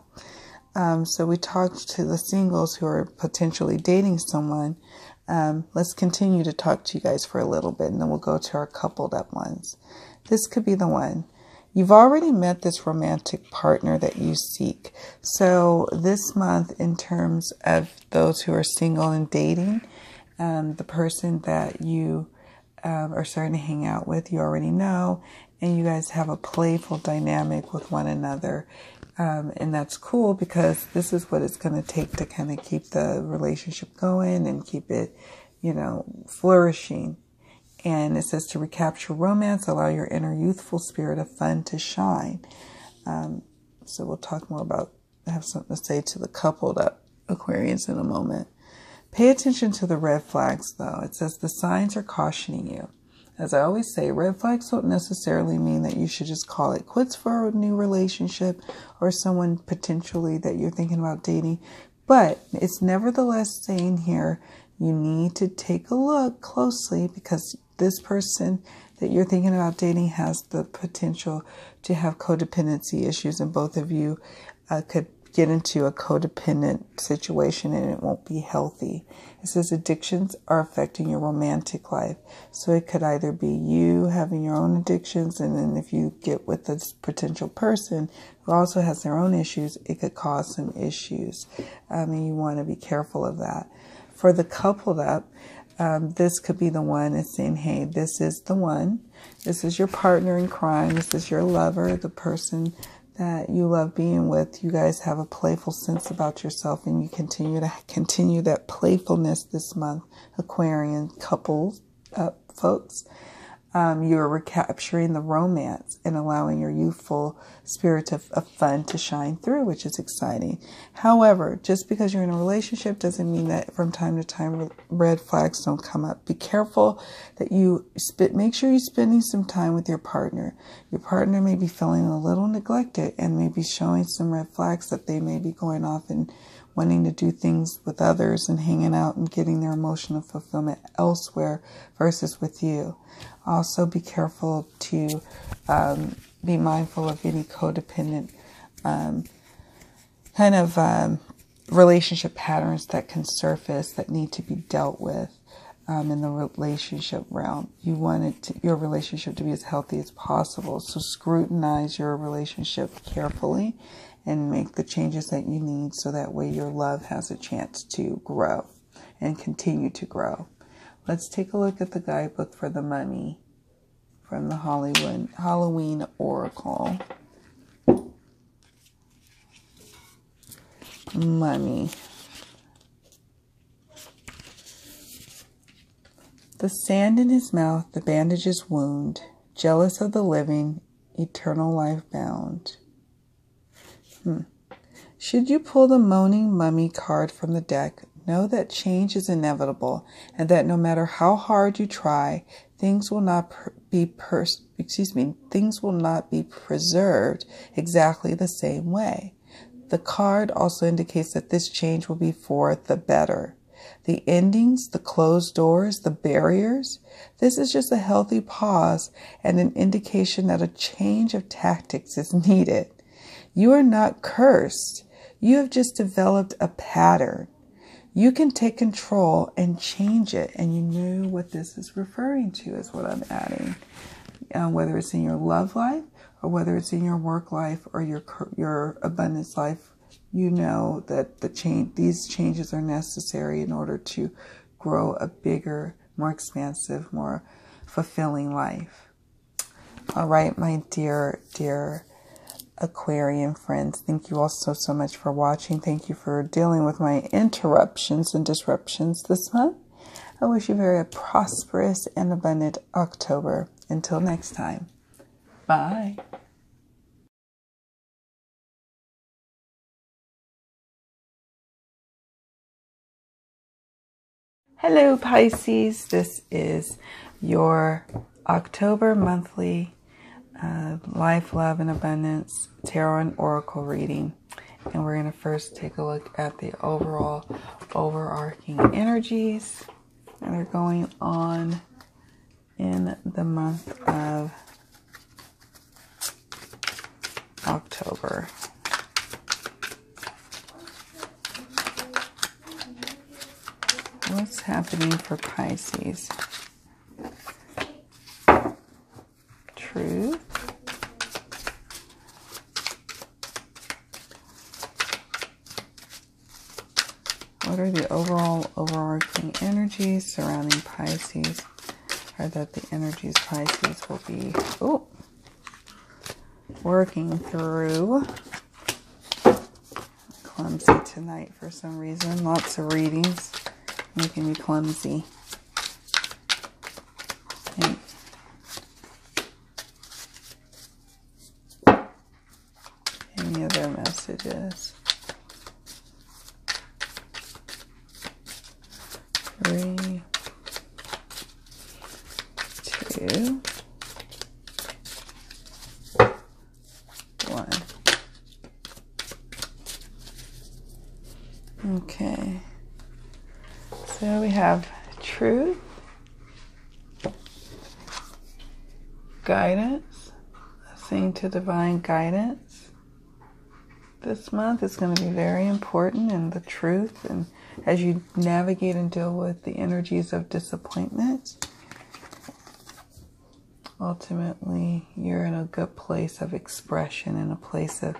Um, so we talked to the singles who are potentially dating someone. Um, let's continue to talk to you guys for a little bit, and then we'll go to our coupled up ones. This could be the one. You've already met this romantic partner that you seek. So this month, in terms of those who are single and dating, um, the person that you um, are starting to hang out with, you already know, and you guys have a playful dynamic with one another. Um, and that's cool, because this is what it's going to take to kind of keep the relationship going and keep it, you know, flourishing. And it says to recapture romance, allow your inner youthful spirit of fun to shine. Um, so we'll talk more about, have something to say to the coupled up Aquarians in a moment. Pay attention to the red flags, though. It says the signs are cautioning you. As I always say, red flags don't necessarily mean that you should just call it quits for a new relationship or someone potentially that you're thinking about dating. But it's nevertheless saying here, you need to take a look closely, because this person that you're thinking about dating has the potential to have codependency issues, and both of you uh, could get into a codependent situation, and it won't be healthy. It says addictions are affecting your romantic life. So it could either be you having your own addictions, and then if you get with this potential person who also has their own issues, it could cause some issues. I mean, you want to be careful of that. For the coupled up, um, this could be the one that's saying, hey, this is the one. This is your partner in crime. This is your lover, the person that you love being with. You guys have a playful sense about yourself, and you continue to continue that playfulness this month, Aquarian couples up folks. Um, you're recapturing the romance and allowing your youthful spirit of, of fun to shine through, which is exciting. However, just because you're in a relationship doesn't mean that from time to time red flags don't come up. Be careful that you spit, make sure you're spending some time with your partner. Your partner may be feeling a little neglected and may be showing some red flags that they may be going off and wanting to do things with others and hanging out and getting their emotional fulfillment elsewhere versus with you. Also be careful to um, be mindful of any codependent um, kind of um, relationship patterns that can surface that need to be dealt with um, in the relationship realm. You want it to, your relationship to be as healthy as possible. So scrutinize your relationship carefully and make the changes that you need, so that way your love has a chance to grow and continue to grow. Let's take a look at the guidebook for the money from the Hollywood Halloween Oracle. Money. The sand in his mouth, the bandage's wound, jealous of the living, eternal life bound. Hmm. Should you pull the moaning mummy card from the deck, know that change is inevitable, and that no matter how hard you try, things will not per be pers excuse me, things will not be preserved exactly the same way. The card also indicates that this change will be for the better. The endings, the closed doors, the barriers, this is just a healthy pause and an indication that a change of tactics is needed. You are not cursed. You have just developed a pattern. You can take control and change it. And you knew what this is referring to is what I'm adding. Um, whether it's in your love life or whether it's in your work life or your your abundance life, you know that the change, these changes are necessary in order to grow a bigger, more expansive, more fulfilling life. All right, my dear, dear Aquarian friends, thank you all so, so much for watching. Thank you for dealing with my interruptions and disruptions this month. I wish you very a prosperous and abundant October. Until next time, bye. Hello, Pisces. This is your October monthly Uh, life, love, and abundance tarot and oracle reading, and we're going to first take a look at the overall overarching energies that are going on in the month of offer. What's happening for Pisces? Truth. What are the overall overarching energies surrounding Pisces? Or that the energies Pisces will be oh, working through. Clumsy tonight for some reason. Lots of readings. You can be clumsy. And any other messages? Three, two, one. Okay. So we have truth, guidance, listening to divine guidance. This month is going to be very important in the truth, and as you navigate and deal with the energies of disappointment, ultimately you're in a good place of expression, in a place of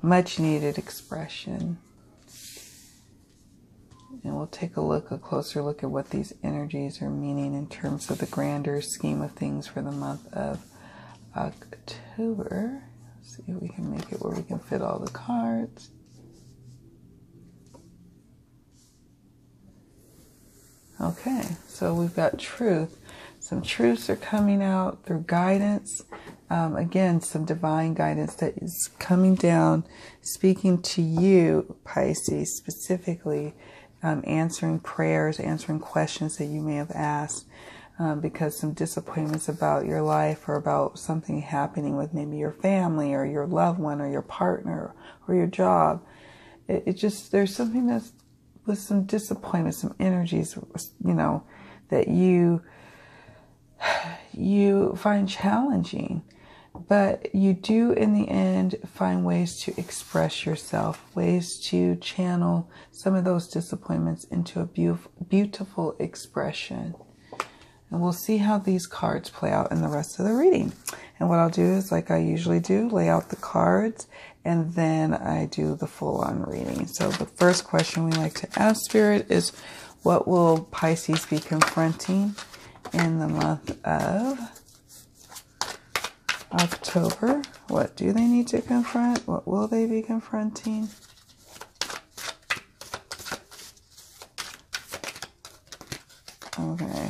much needed expression. And we'll take a look, a closer look at what these energies are meaning in terms of the grander scheme of things for the month of October. Let's see if we can make it where we can fit all the cards. Okay, so we've got truth. Some truths are coming out through guidance. Um, again, some divine guidance that is coming down, speaking to you, Pisces, specifically. Um, answering prayers, answering questions that you may have asked, um, because some disappointments about your life or about something happening with maybe your family or your loved one or your partner or your job. It, it just, there's something that's with some disappointment, some energies, you know, that you, you find challenging. But you do, in the end, find ways to express yourself, ways to channel some of those disappointments into a beautiful, beautiful expression. And we'll see how these cards play out in the rest of the reading. And what I'll do is, like I usually do, lay out the cards, and then I do the full-on reading. So the first question we like to ask Spirit is, what will Pisces be confronting in the month of October? What do they need to confront? What will they be confronting? Okay.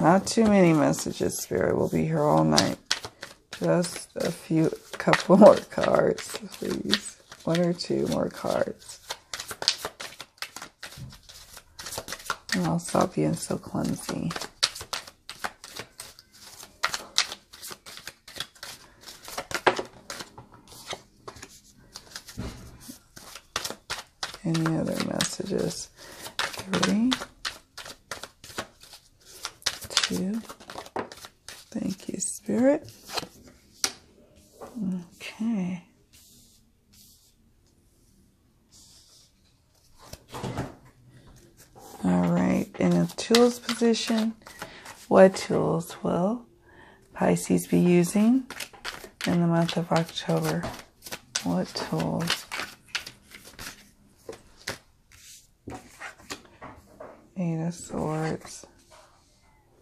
Not too many messages, Spirit. We'll be here all night. Just a few, couple more cards, please. One or two more cards. And I'll stop being so clumsy. Any other messages? Three, two, thank you, Spirit. Okay. All right, in a tools position, what tools will Pisces be using in the month of October? What tools? Eight of Swords,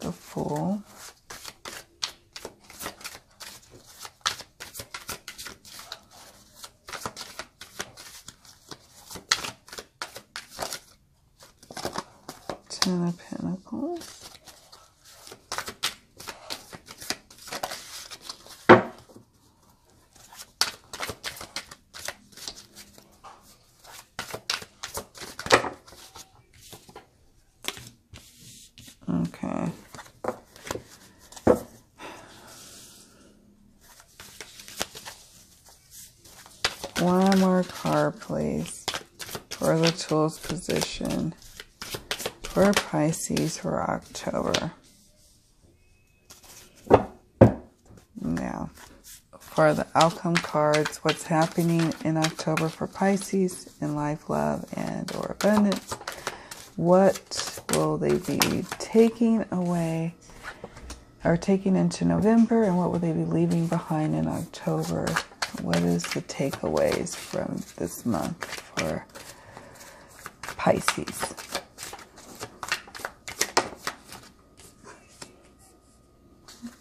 the Fool, Ten of Pentacles, please, for the tools position for Pisces for October. Now, for the outcome cards, what's happening in October for Pisces in life, love, and or abundance. What will they be taking away or taking into November, and what will they be leaving behind in October? What is the takeaways from this month for Pisces?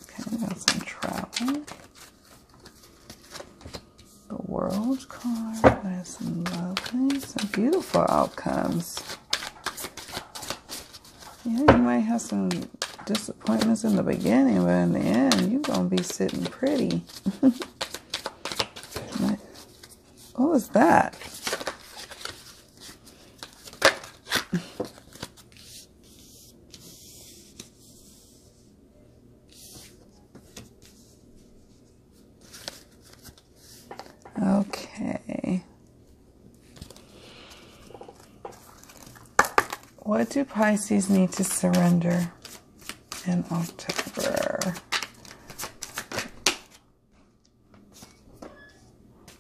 Okay, we got some travel. The world card. That's lovely. Some beautiful outcomes. Yeah, you might have some disappointments in the beginning, but in the end, you're going to be sitting pretty. What was that? Okay. What do Pisces need to surrender in October?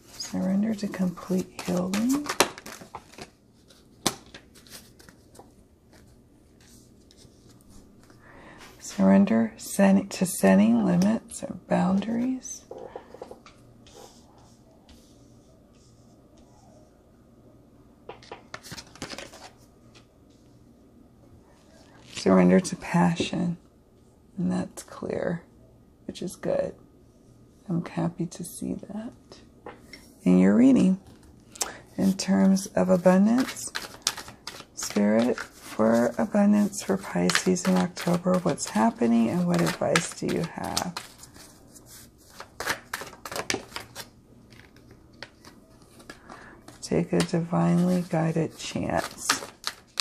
Surrender to complete healing. Surrender to setting limits or boundaries. Surrender to passion. And that's clear, which is good. I'm happy to see that in your reading. In terms of abundance, Spirit, for abundance for Pisces in October, what's happening and what advice do you have? Take a divinely guided chance,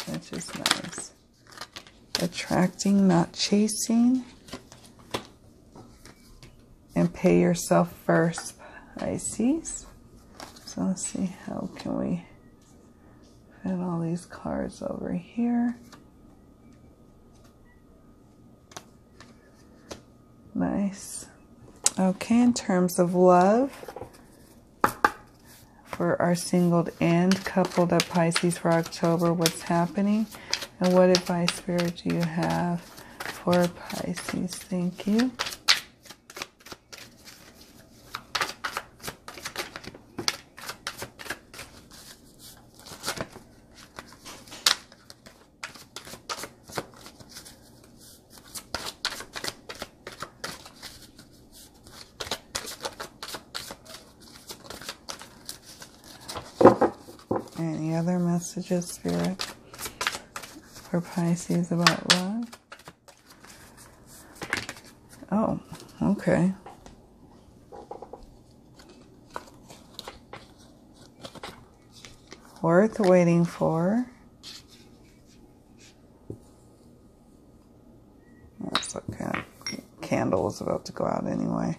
which is nice. Attracting, not chasing. And pay yourself first, Pisces. So let's see, how can we fit all these cards over here? Nice. Okay, in terms of love, for our singled and coupled up Pisces for October, what's happening? And what advice, Spirit, do you have for Pisces? Thank you. Any other messages, Spirit, for Pisces about love? Oh, okay. Worth waiting for. That's okay. Candle is about to go out anyway.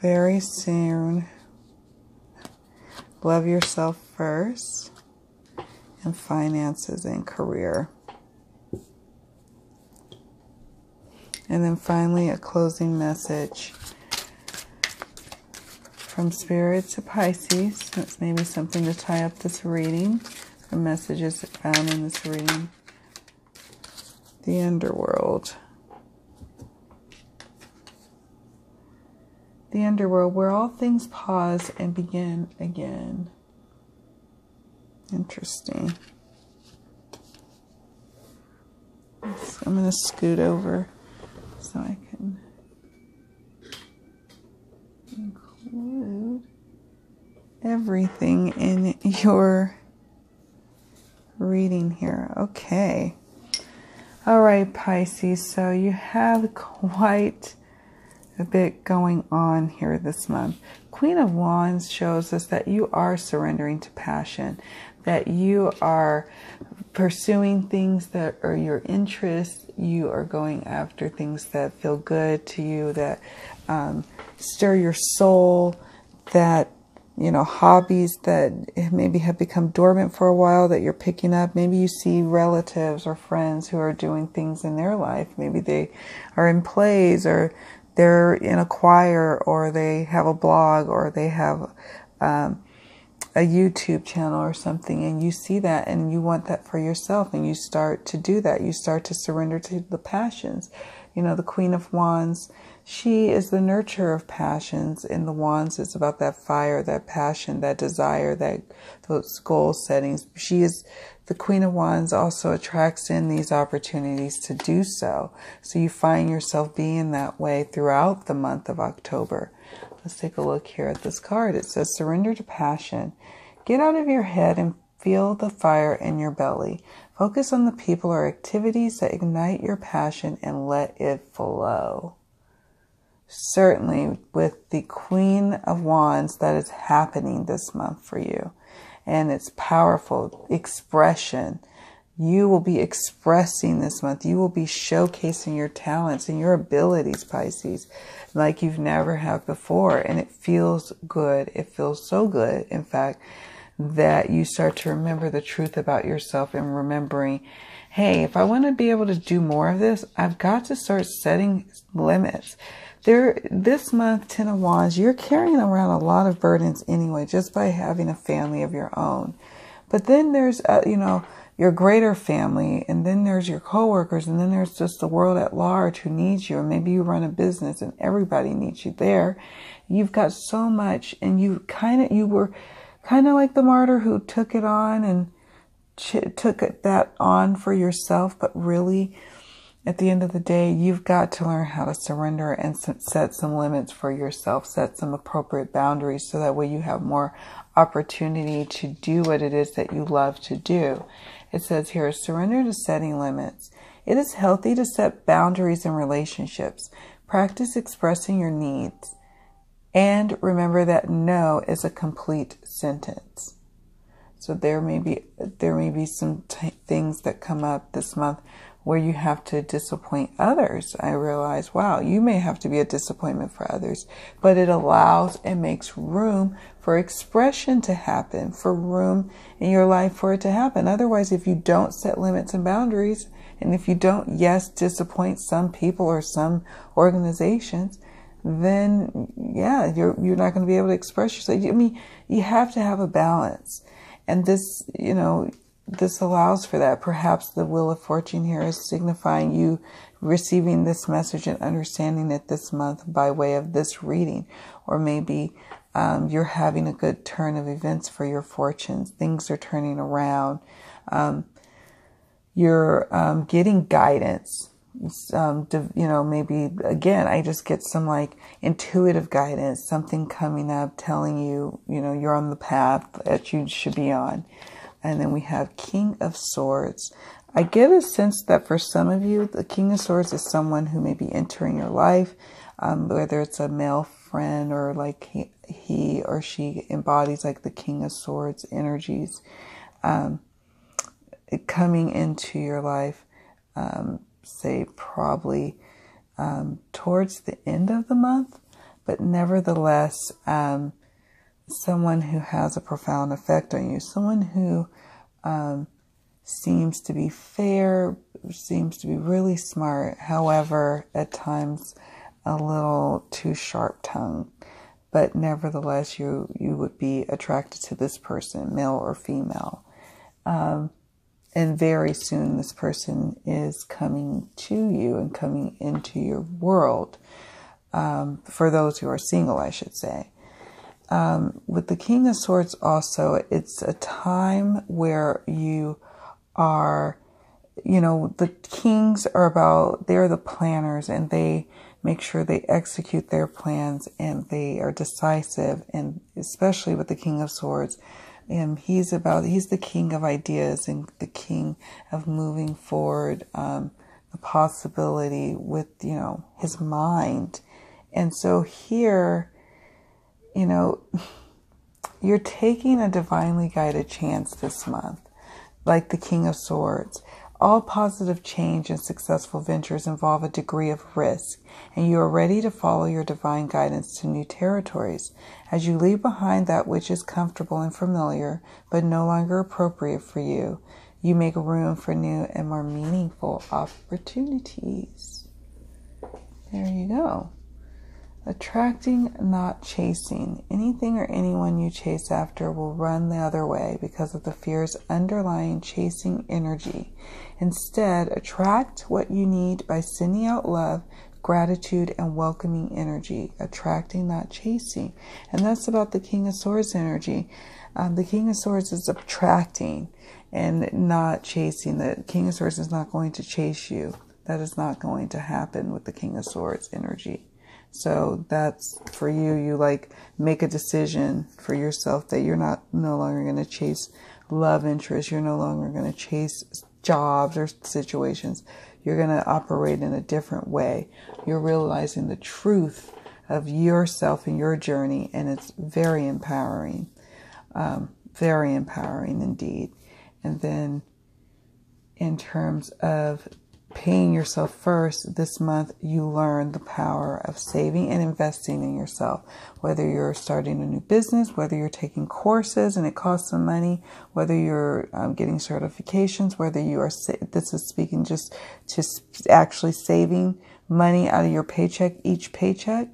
Very soon. Love yourself first, and finances and career. And then finally, a closing message from Spirit to Pisces. That's maybe something to tie up this reading, or messages found in this reading. The underworld. The underworld, where all things pause and begin again. Interesting. So I'm going to scoot over so I can include everything in your reading here. Okay. All right, Pisces. So you have quite a bit going on here this month. Queen of Wands shows us that you are surrendering to passion, that you are pursuing things that are your interests. You are going after things that feel good to you, that um, stir your soul, that, you know, hobbies that maybe have become dormant for a while that you're picking up. Maybe you see relatives or friends who are doing things in their life. Maybe they are in plays or they're in a choir, or they have a blog, or they have um, a YouTube channel or something, and you see that and you want that for yourself, and you start to do that. You start to surrender to the passions. You know, the Queen of Wands, she is the nurturer of passions, and the Wands is about that fire, that passion, that desire, that those goal settings. She is the Queen of Wands, also attracts in these opportunities to do so. So you find yourself being that way throughout the month of October. Let's take a look here at this card. It says, surrender to passion. Get out of your head and feel the fire in your belly. Focus on the people or activities that ignite your passion and let it flow. Certainly with the Queen of Wands, that is happening this month for you. And it's powerful expression. You will be expressing this month. You will be showcasing your talents and your abilities, Pisces, like you've never have before. And it feels good. It feels so good, in fact, that you start to remember the truth about yourself and remembering, hey, if I want to be able to do more of this, I've got to start setting limits. There, this month, Ten of Wands, you're carrying around a lot of burdens anyway, just by having a family of your own. But then there's, uh, you know, your greater family, and then there's your coworkers, and then there's just the world at large who needs you. And maybe you run a business and everybody needs you there. You've got so much, and you kind of, you were kind of like the martyr who took it on and ch- took it, that on for yourself, but really, at the end of the day, you've got to learn how to surrender and set some limits for yourself, set some appropriate boundaries, so that way you have more opportunity to do what it is that you love to do. It says here, surrender to setting limits. It is healthy to set boundaries in relationships. Practice expressing your needs. And remember that no is a complete sentence. So there may be, there may be some t- things that come up this month where you have to disappoint others. I realize, wow, you may have to be a disappointment for others, but it allows and makes room for expression to happen, for room in your life for it to happen. Otherwise, if you don't set limits and boundaries, and if you don't, yes, disappoint some people or some organizations, then yeah, you're, you're not going to be able to express yourself. I mean, you have to have a balance. And this, you know, this allows for that. Perhaps the Wheel of Fortune here is signifying you receiving this message and understanding it this month by way of this reading. Or maybe um, you're having a good turn of events for your fortunes. Things are turning around. Um, you're um, getting guidance. Um, you know, maybe, again, I just get some like intuitive guidance, something coming up telling you, you know, you're on the path that you should be on. And then we have King of Swords. I get a sense that for some of you, the King of Swords is someone who may be entering your life, um, whether it's a male friend or like he, he or she embodies like the King of Swords energies um, coming into your life, um, say probably um, towards the end of the month. But nevertheless, um, someone who has a profound effect on you, someone who um, seems to be fair, seems to be really smart, however, at times a little too sharp-tongued. But nevertheless, you, you would be attracted to this person, male or female. Um, and very soon this person is coming to you and coming into your world, um, for those who are single, I should say. Um, with the King of Swords also, it's a time where you are, you know, the kings are about, they're the planners, and they make sure they execute their plans, and they are decisive. And especially with the King of Swords, and he's about, he's the king of ideas and the king of moving forward, um, the possibility with, you know, his mind. And so here, you know, you're taking a divinely guided chance this month, like the King of Swords. All positive change and successful ventures involve a degree of risk, and you are ready to follow your divine guidance to new territories. As you leave behind that which is comfortable and familiar, but no longer appropriate for you, you make room for new and more meaningful opportunities. There you go. Attracting, not chasing. Anything or anyone you chase after will run the other way because of the fear's underlying chasing energy. Instead, attract what you need by sending out love, gratitude, and welcoming energy. Attracting, not chasing. And that's about the King of Swords energy. Um, the King of Swords is attracting and not chasing. The King of Swords is not going to chase you. That is not going to happen with the King of Swords energy. So that's for you. You like make a decision for yourself that you're not no longer going to chase love interests. You're no longer going to chase jobs or situations. You're going to operate in a different way. You're realizing the truth of yourself and your journey. And it's very empowering, um, very empowering indeed. And then in terms of paying yourself first this month, you learn the power of saving and investing in yourself. Whether you're starting a new business, whether you're taking courses and it costs some money, whether you're um, getting certifications, whether you are, sa this is speaking just to actually saving money out of your paycheck, each paycheck.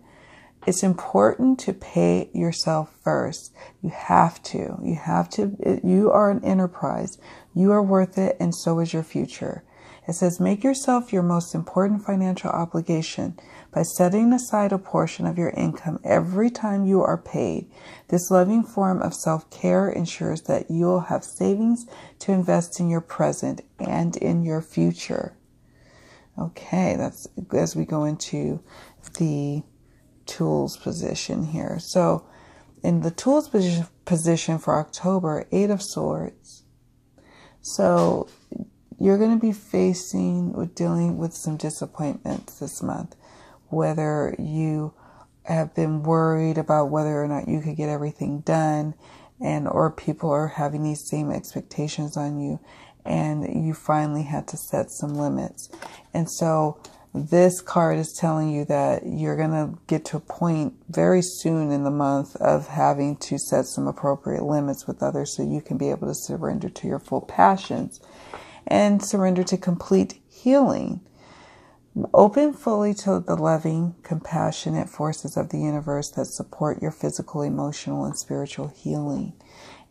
It's important to pay yourself first. You have to, you have to, you are an enterprise. You are worth it. And so is your future. It says, make yourself your most important financial obligation by setting aside a portion of your income every time you are paid. This loving form of self-care ensures that you'll have savings to invest in your present and in your future. Okay, that's as we go into the tools position here. So in the tools position for October, Eight of Swords. So you're going to be facing or dealing with some disappointments this month, whether you have been worried about whether or not you could get everything done, and or people are having these same expectations on you and you finally had to set some limits. And so this card is telling you that you're going to get to a point very soon in the month of having to set some appropriate limits with others so you can be able to surrender to your full passions and surrender to complete healing. Open fully to the loving, compassionate forces of the universe that support your physical, emotional, and spiritual healing.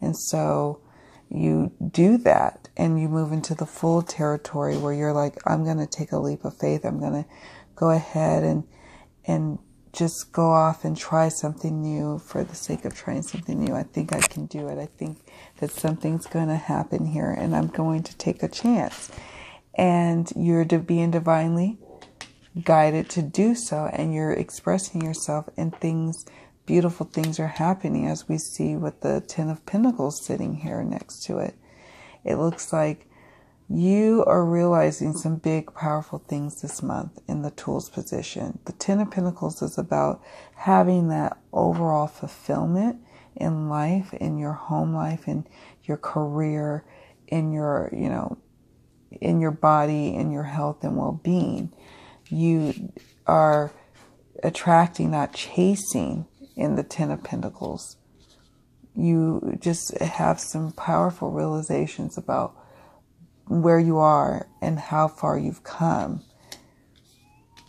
And so you do that and you move into the full territory where you're like, I'm going to take a leap of faith. I'm going to go ahead and, and just go off and try something new for the sake of trying something new. I think I can do it. I think that something's going to happen here and I'm going to take a chance. And you're being divinely guided to do so. And you're expressing yourself and things, beautiful things are happening, as we see with the Ten of Pentacles sitting here next to it. It looks like you are realizing some big, powerful things this month in the tools position. The Ten of Pentacles is about having that overall fulfillment in life, in your home life, in your career, in your, you know, in your body, in your health and well-being. You are attracting, not chasing, in the Ten of Pentacles. You just have some powerful realizations about where you are and how far you've come.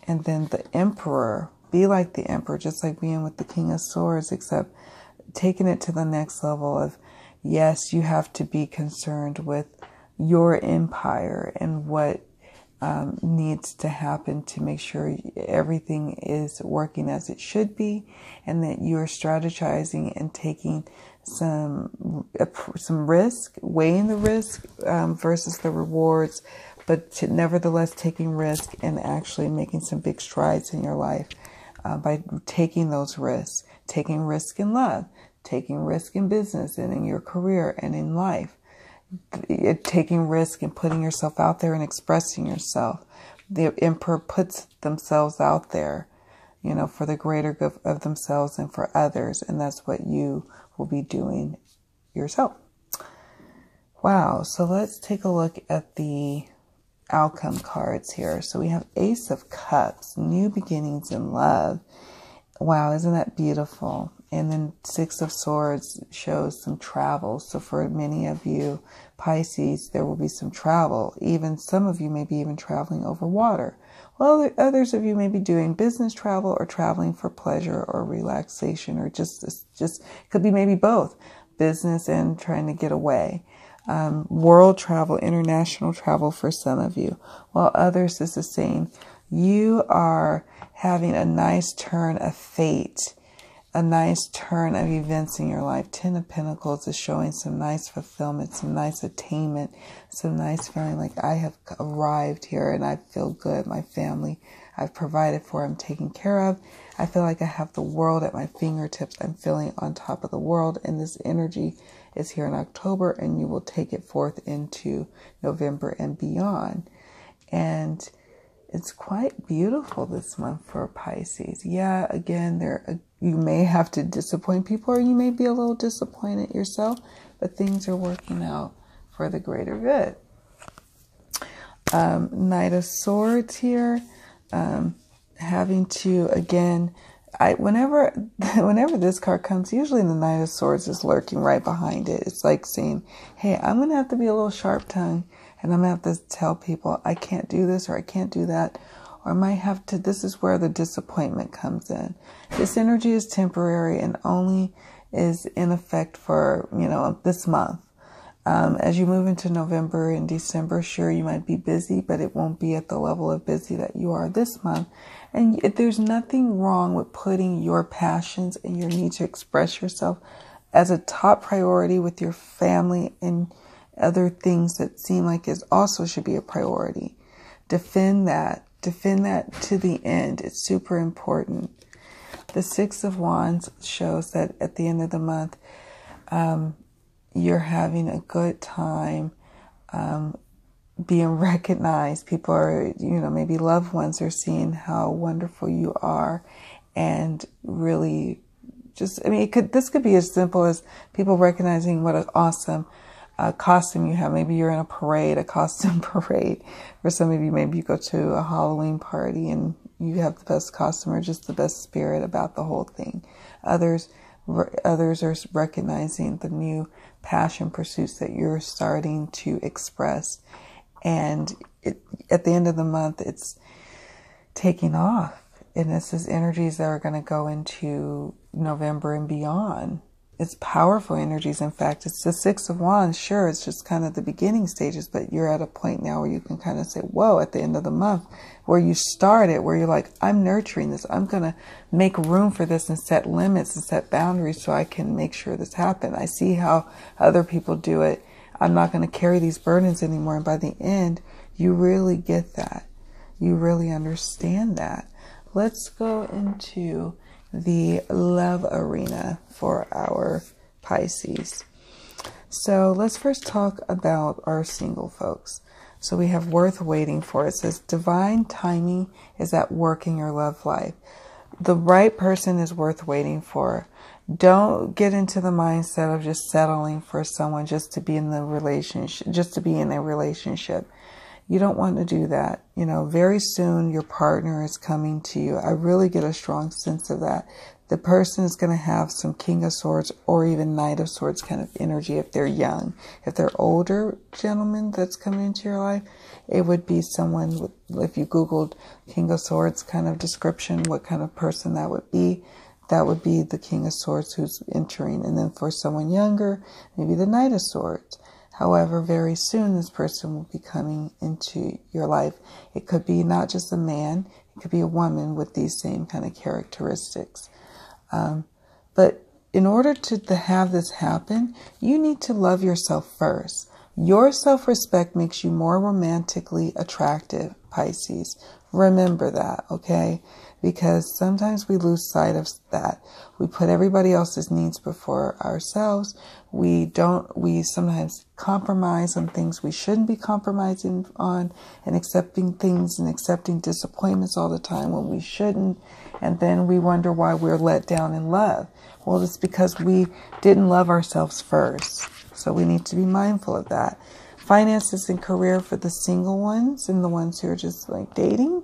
And then the Emperor, be like the Emperor, just like being with the King of Swords, except taking it to the next level of, yes, you have to be concerned with your empire and what um, needs to happen to make sure everything is working as it should be, and that you're strategizing and taking some some risk, weighing the risk um, versus the rewards, but to nevertheless taking risk and actually making some big strides in your life uh, by taking those risks, taking risk in love, taking risk in business and in your career and in life, it, taking risk and putting yourself out there and expressing yourself. The Emperor puts themselves out there, you know, for the greater good of themselves and for others. And that's what you will be doing yourself. Wow. So let's take a look at the outcome cards here. So we have Ace of Cups, new beginnings in love. Wow. Isn't that beautiful? And then Six of Swords shows some travel. So for many of you Pisces, there will be some travel. Even some of you may be even traveling over water While others of you may be doing business travel or traveling for pleasure or relaxation, or just, just could be maybe both, business and trying to get away. Um, world travel, international travel for some of you, while others is the same. You are having a nice turn of fate, a nice turn of events in your life. Ten of Pentacles is showing some nice fulfillment, some nice attainment, some nice feeling like I have arrived here and I feel good. My family, I've provided for, I'm taken care of. I feel like I have the world at my fingertips. I'm feeling on top of the world, and this energy is here in October, and you will take it forth into November and beyond. And it's quite beautiful this month for Pisces. Yeah, again, there you may have to disappoint people, or you may be a little disappointed yourself, but things are working out for the greater good. Um, Knight of Swords here, um, having to, again, I whenever whenever this card comes, usually the Knight of Swords is lurking right behind it. It's like saying, hey, I'm going to have to be a little sharp-tongued. And I'm going to have to tell people I can't do this or I can't do that. Or I might have to, this is where the disappointment comes in. This energy is temporary and only is in effect for, you know, this month. Um, as you move into November and December, sure, you might be busy, but it won't be at the level of busy that you are this month. And there's nothing wrong with putting your passions and your need to express yourself as a top priority with your family and other things that seem like it also should be a priority. Defend that. Defend that to the end. It's super important. The Six of Wands shows that at the end of the month, um, you're having a good time um, being recognized. People are, you know, maybe loved ones are seeing how wonderful you are, and really just, I mean, it could, this could be as simple as people recognizing what an awesome a costume you have. Maybe you're in a parade, a costume parade. For some of you, maybe you go to a Halloween party and you have the best costume or just the best spirit about the whole thing. Others, others are recognizing the new passion pursuits that you're starting to express. And it, at the end of the month, it's taking off. And this is energies that are going to go into November and beyond. It's powerful energies. In fact, it's the Six of Wands. Sure, it's just kind of the beginning stages, but you're at a point now where you can kind of say, whoa, at the end of the month, where you started, where you're like, I'm nurturing this. I'm going to make room for this and set limits and set boundaries so I can make sure this happens. I see how other people do it. I'm not going to carry these burdens anymore. And by the end, you really get that. You really understand that. Let's go into the love arena for our Pisces. So let's first talk about our single folks. So we have worth waiting for. It says divine timing is at work in your love life. The right person is worth waiting for. Don't get into the mindset of just settling for someone just to be in the relationship, just to be in a relationship. You don't want to do that. You know, very soon your partner is coming to you. I really get a strong sense of that. The person is going to have some King of Swords or even Knight of Swords kind of energy if they're young. If they're older gentlemen that's coming into your life, it would be someone with, if you Googled King of Swords kind of description, what kind of person that would be, that would be the King of Swords who's entering. And then for someone younger, maybe the Knight of Swords. However, very soon this person will be coming into your life. It could be not just a man, it could be a woman with these same kind of characteristics. Um, but in order to, to have this happen, you need to love yourself first. Your self-respect makes you more romantically attractive, Pisces. Remember that, okay? Because sometimes we lose sight of that. We put everybody else's needs before ourselves. We don't, we sometimes compromise on things we shouldn't be compromising on, and accepting things and accepting disappointments all the time when we shouldn't. And then we wonder why we're let down in love. Well, it's because we didn't love ourselves first. So we need to be mindful of that. Finances and career for the single ones and the ones who are just like dating.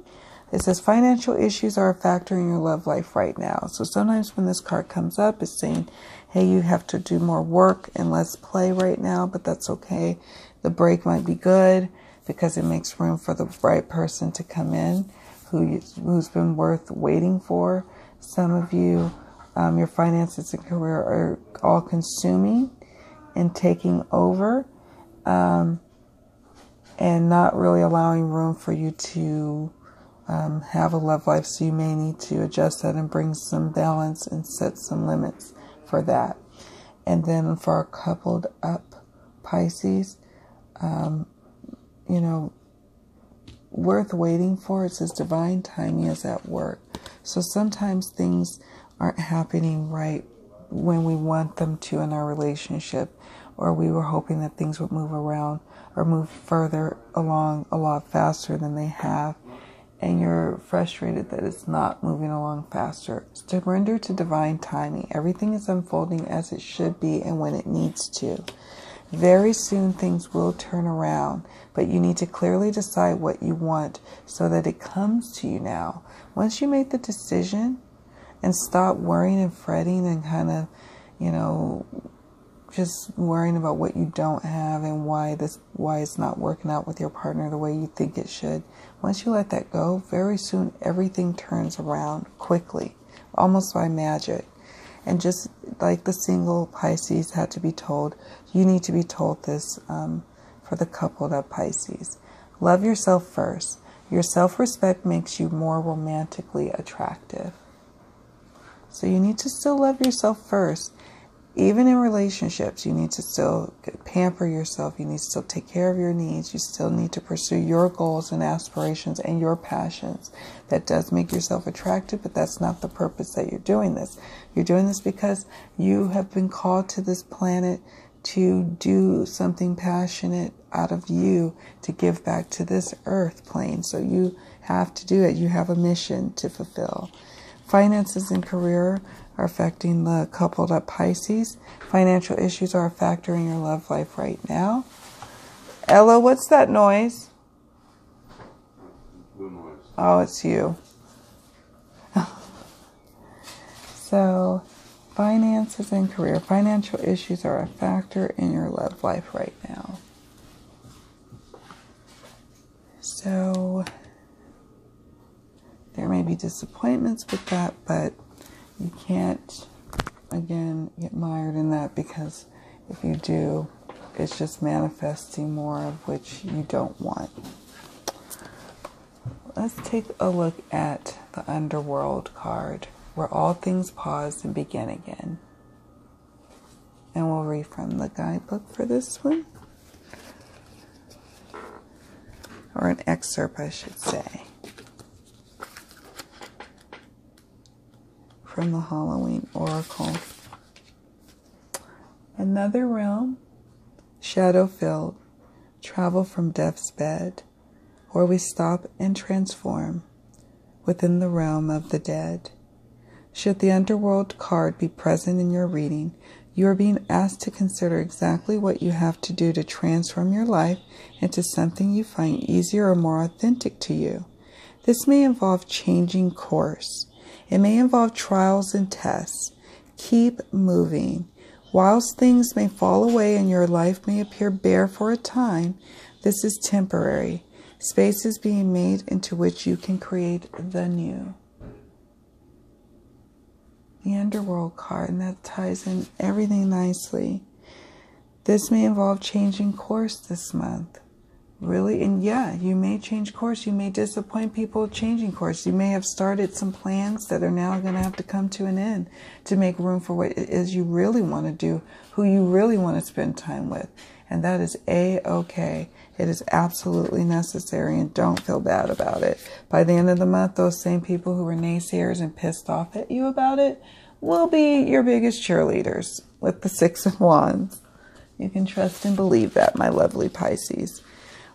It says financial issues are a factor in your love life right now. So sometimes when this card comes up, it's saying, hey, you have to do more work and less play right now, but that's okay. The break might be good because it makes room for the right person to come in. who you, who's been worth waiting for. Some of you, um, your finances and career are all consuming and taking over, um, and not really allowing room for you to um, have a love life. So you may need to adjust that and bring some balance and set some limits for that. And then for our coupled up Pisces, um, you know, worth waiting for. It says divine timing is at work. So sometimes things aren't happening right when we want them to in our relationship, or we were hoping that things would move around or move further along a lot faster than they have, and you're frustrated that it's not moving along faster. Surrender to divine timing. Everything is unfolding as it should be and when it needs to. Very soon things will turn around, but you need to clearly decide what you want so that it comes to you now. Once you make the decision and stop worrying and fretting and kind of, you know, just worrying about what you don't have and why this why it's not working out with your partner the way you think it should. Once you let that go, very soon everything turns around quickly, almost by magic. And just like the single Pisces had to be told, you need to be told this um, for the coupled up Pisces. Love yourself first. Your self-respect makes you more romantically attractive. So you need to still love yourself first. Even in relationships, you need to still pamper yourself. You need to still take care of your needs. You still need to pursue your goals and aspirations and your passions. That does make yourself attractive, but that's not the purpose that you're doing this. You're doing this because you have been called to this planet to do something passionate out of you, to give back to this earth plane. So you have to do it. You have a mission to fulfill. Finances and career are affecting the coupled up Pisces. Financial issues are a factor in your love life right now. Ella, what's that noise? Blue noise. Oh, it's you. So, finances and career. Financial issues are a factor in your love life right now. So there may be disappointments with that, but you can't, again, get mired in that, because if you do, it's just manifesting more of which you don't want. Let's take a look at the Underworld card, where all things pause and begin again. And we'll read from the guidebook for this one, or an excerpt, I should say, from the Halloween Oracle. Another realm, shadow-filled, travel from death's bed, where we stop and transform within the realm of the dead. Should the Underworld card be present in your reading, you are being asked to consider exactly what you have to do to transform your life into something you find easier or more authentic to you. This may involve changing course. It may involve trials and tests. Keep moving. Whilst things may fall away and your life may appear bare for a time, this is temporary. Space is being made into which you can create the new. The Underworld card, and that ties in everything nicely. This may involve changing course this month. Really? And yeah, you may change course. You may disappoint people changing course. You may have started some plans that are now going to have to come to an end to make room for what it is you really want to do, who you really want to spend time with. And that is a-okay. It is absolutely necessary, and don't feel bad about it. By the end of the month, those same people who were naysayers and pissed off at you about it will be your biggest cheerleaders with the Six of Wands. You can trust and believe that, my lovely Pisces.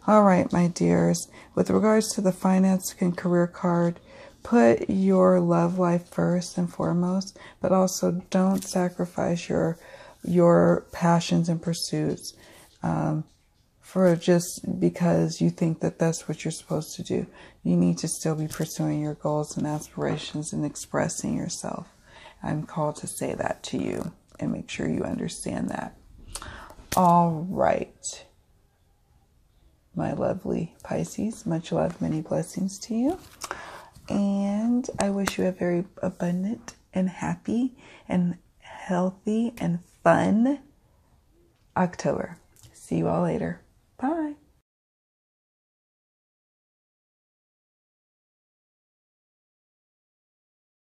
All right, my dears, with regards to the finance and career card, put your love life first and foremost, but also don't sacrifice your your passions and pursuits um, for just because you think that that's what you're supposed to do. You need to still be pursuing your goals and aspirations and expressing yourself. I'm called to say that to you and make sure you understand that. All right. My lovely Pisces, much love, many blessings to you. And I wish you a very abundant and happy and healthy and fun October. See you all later. Bye.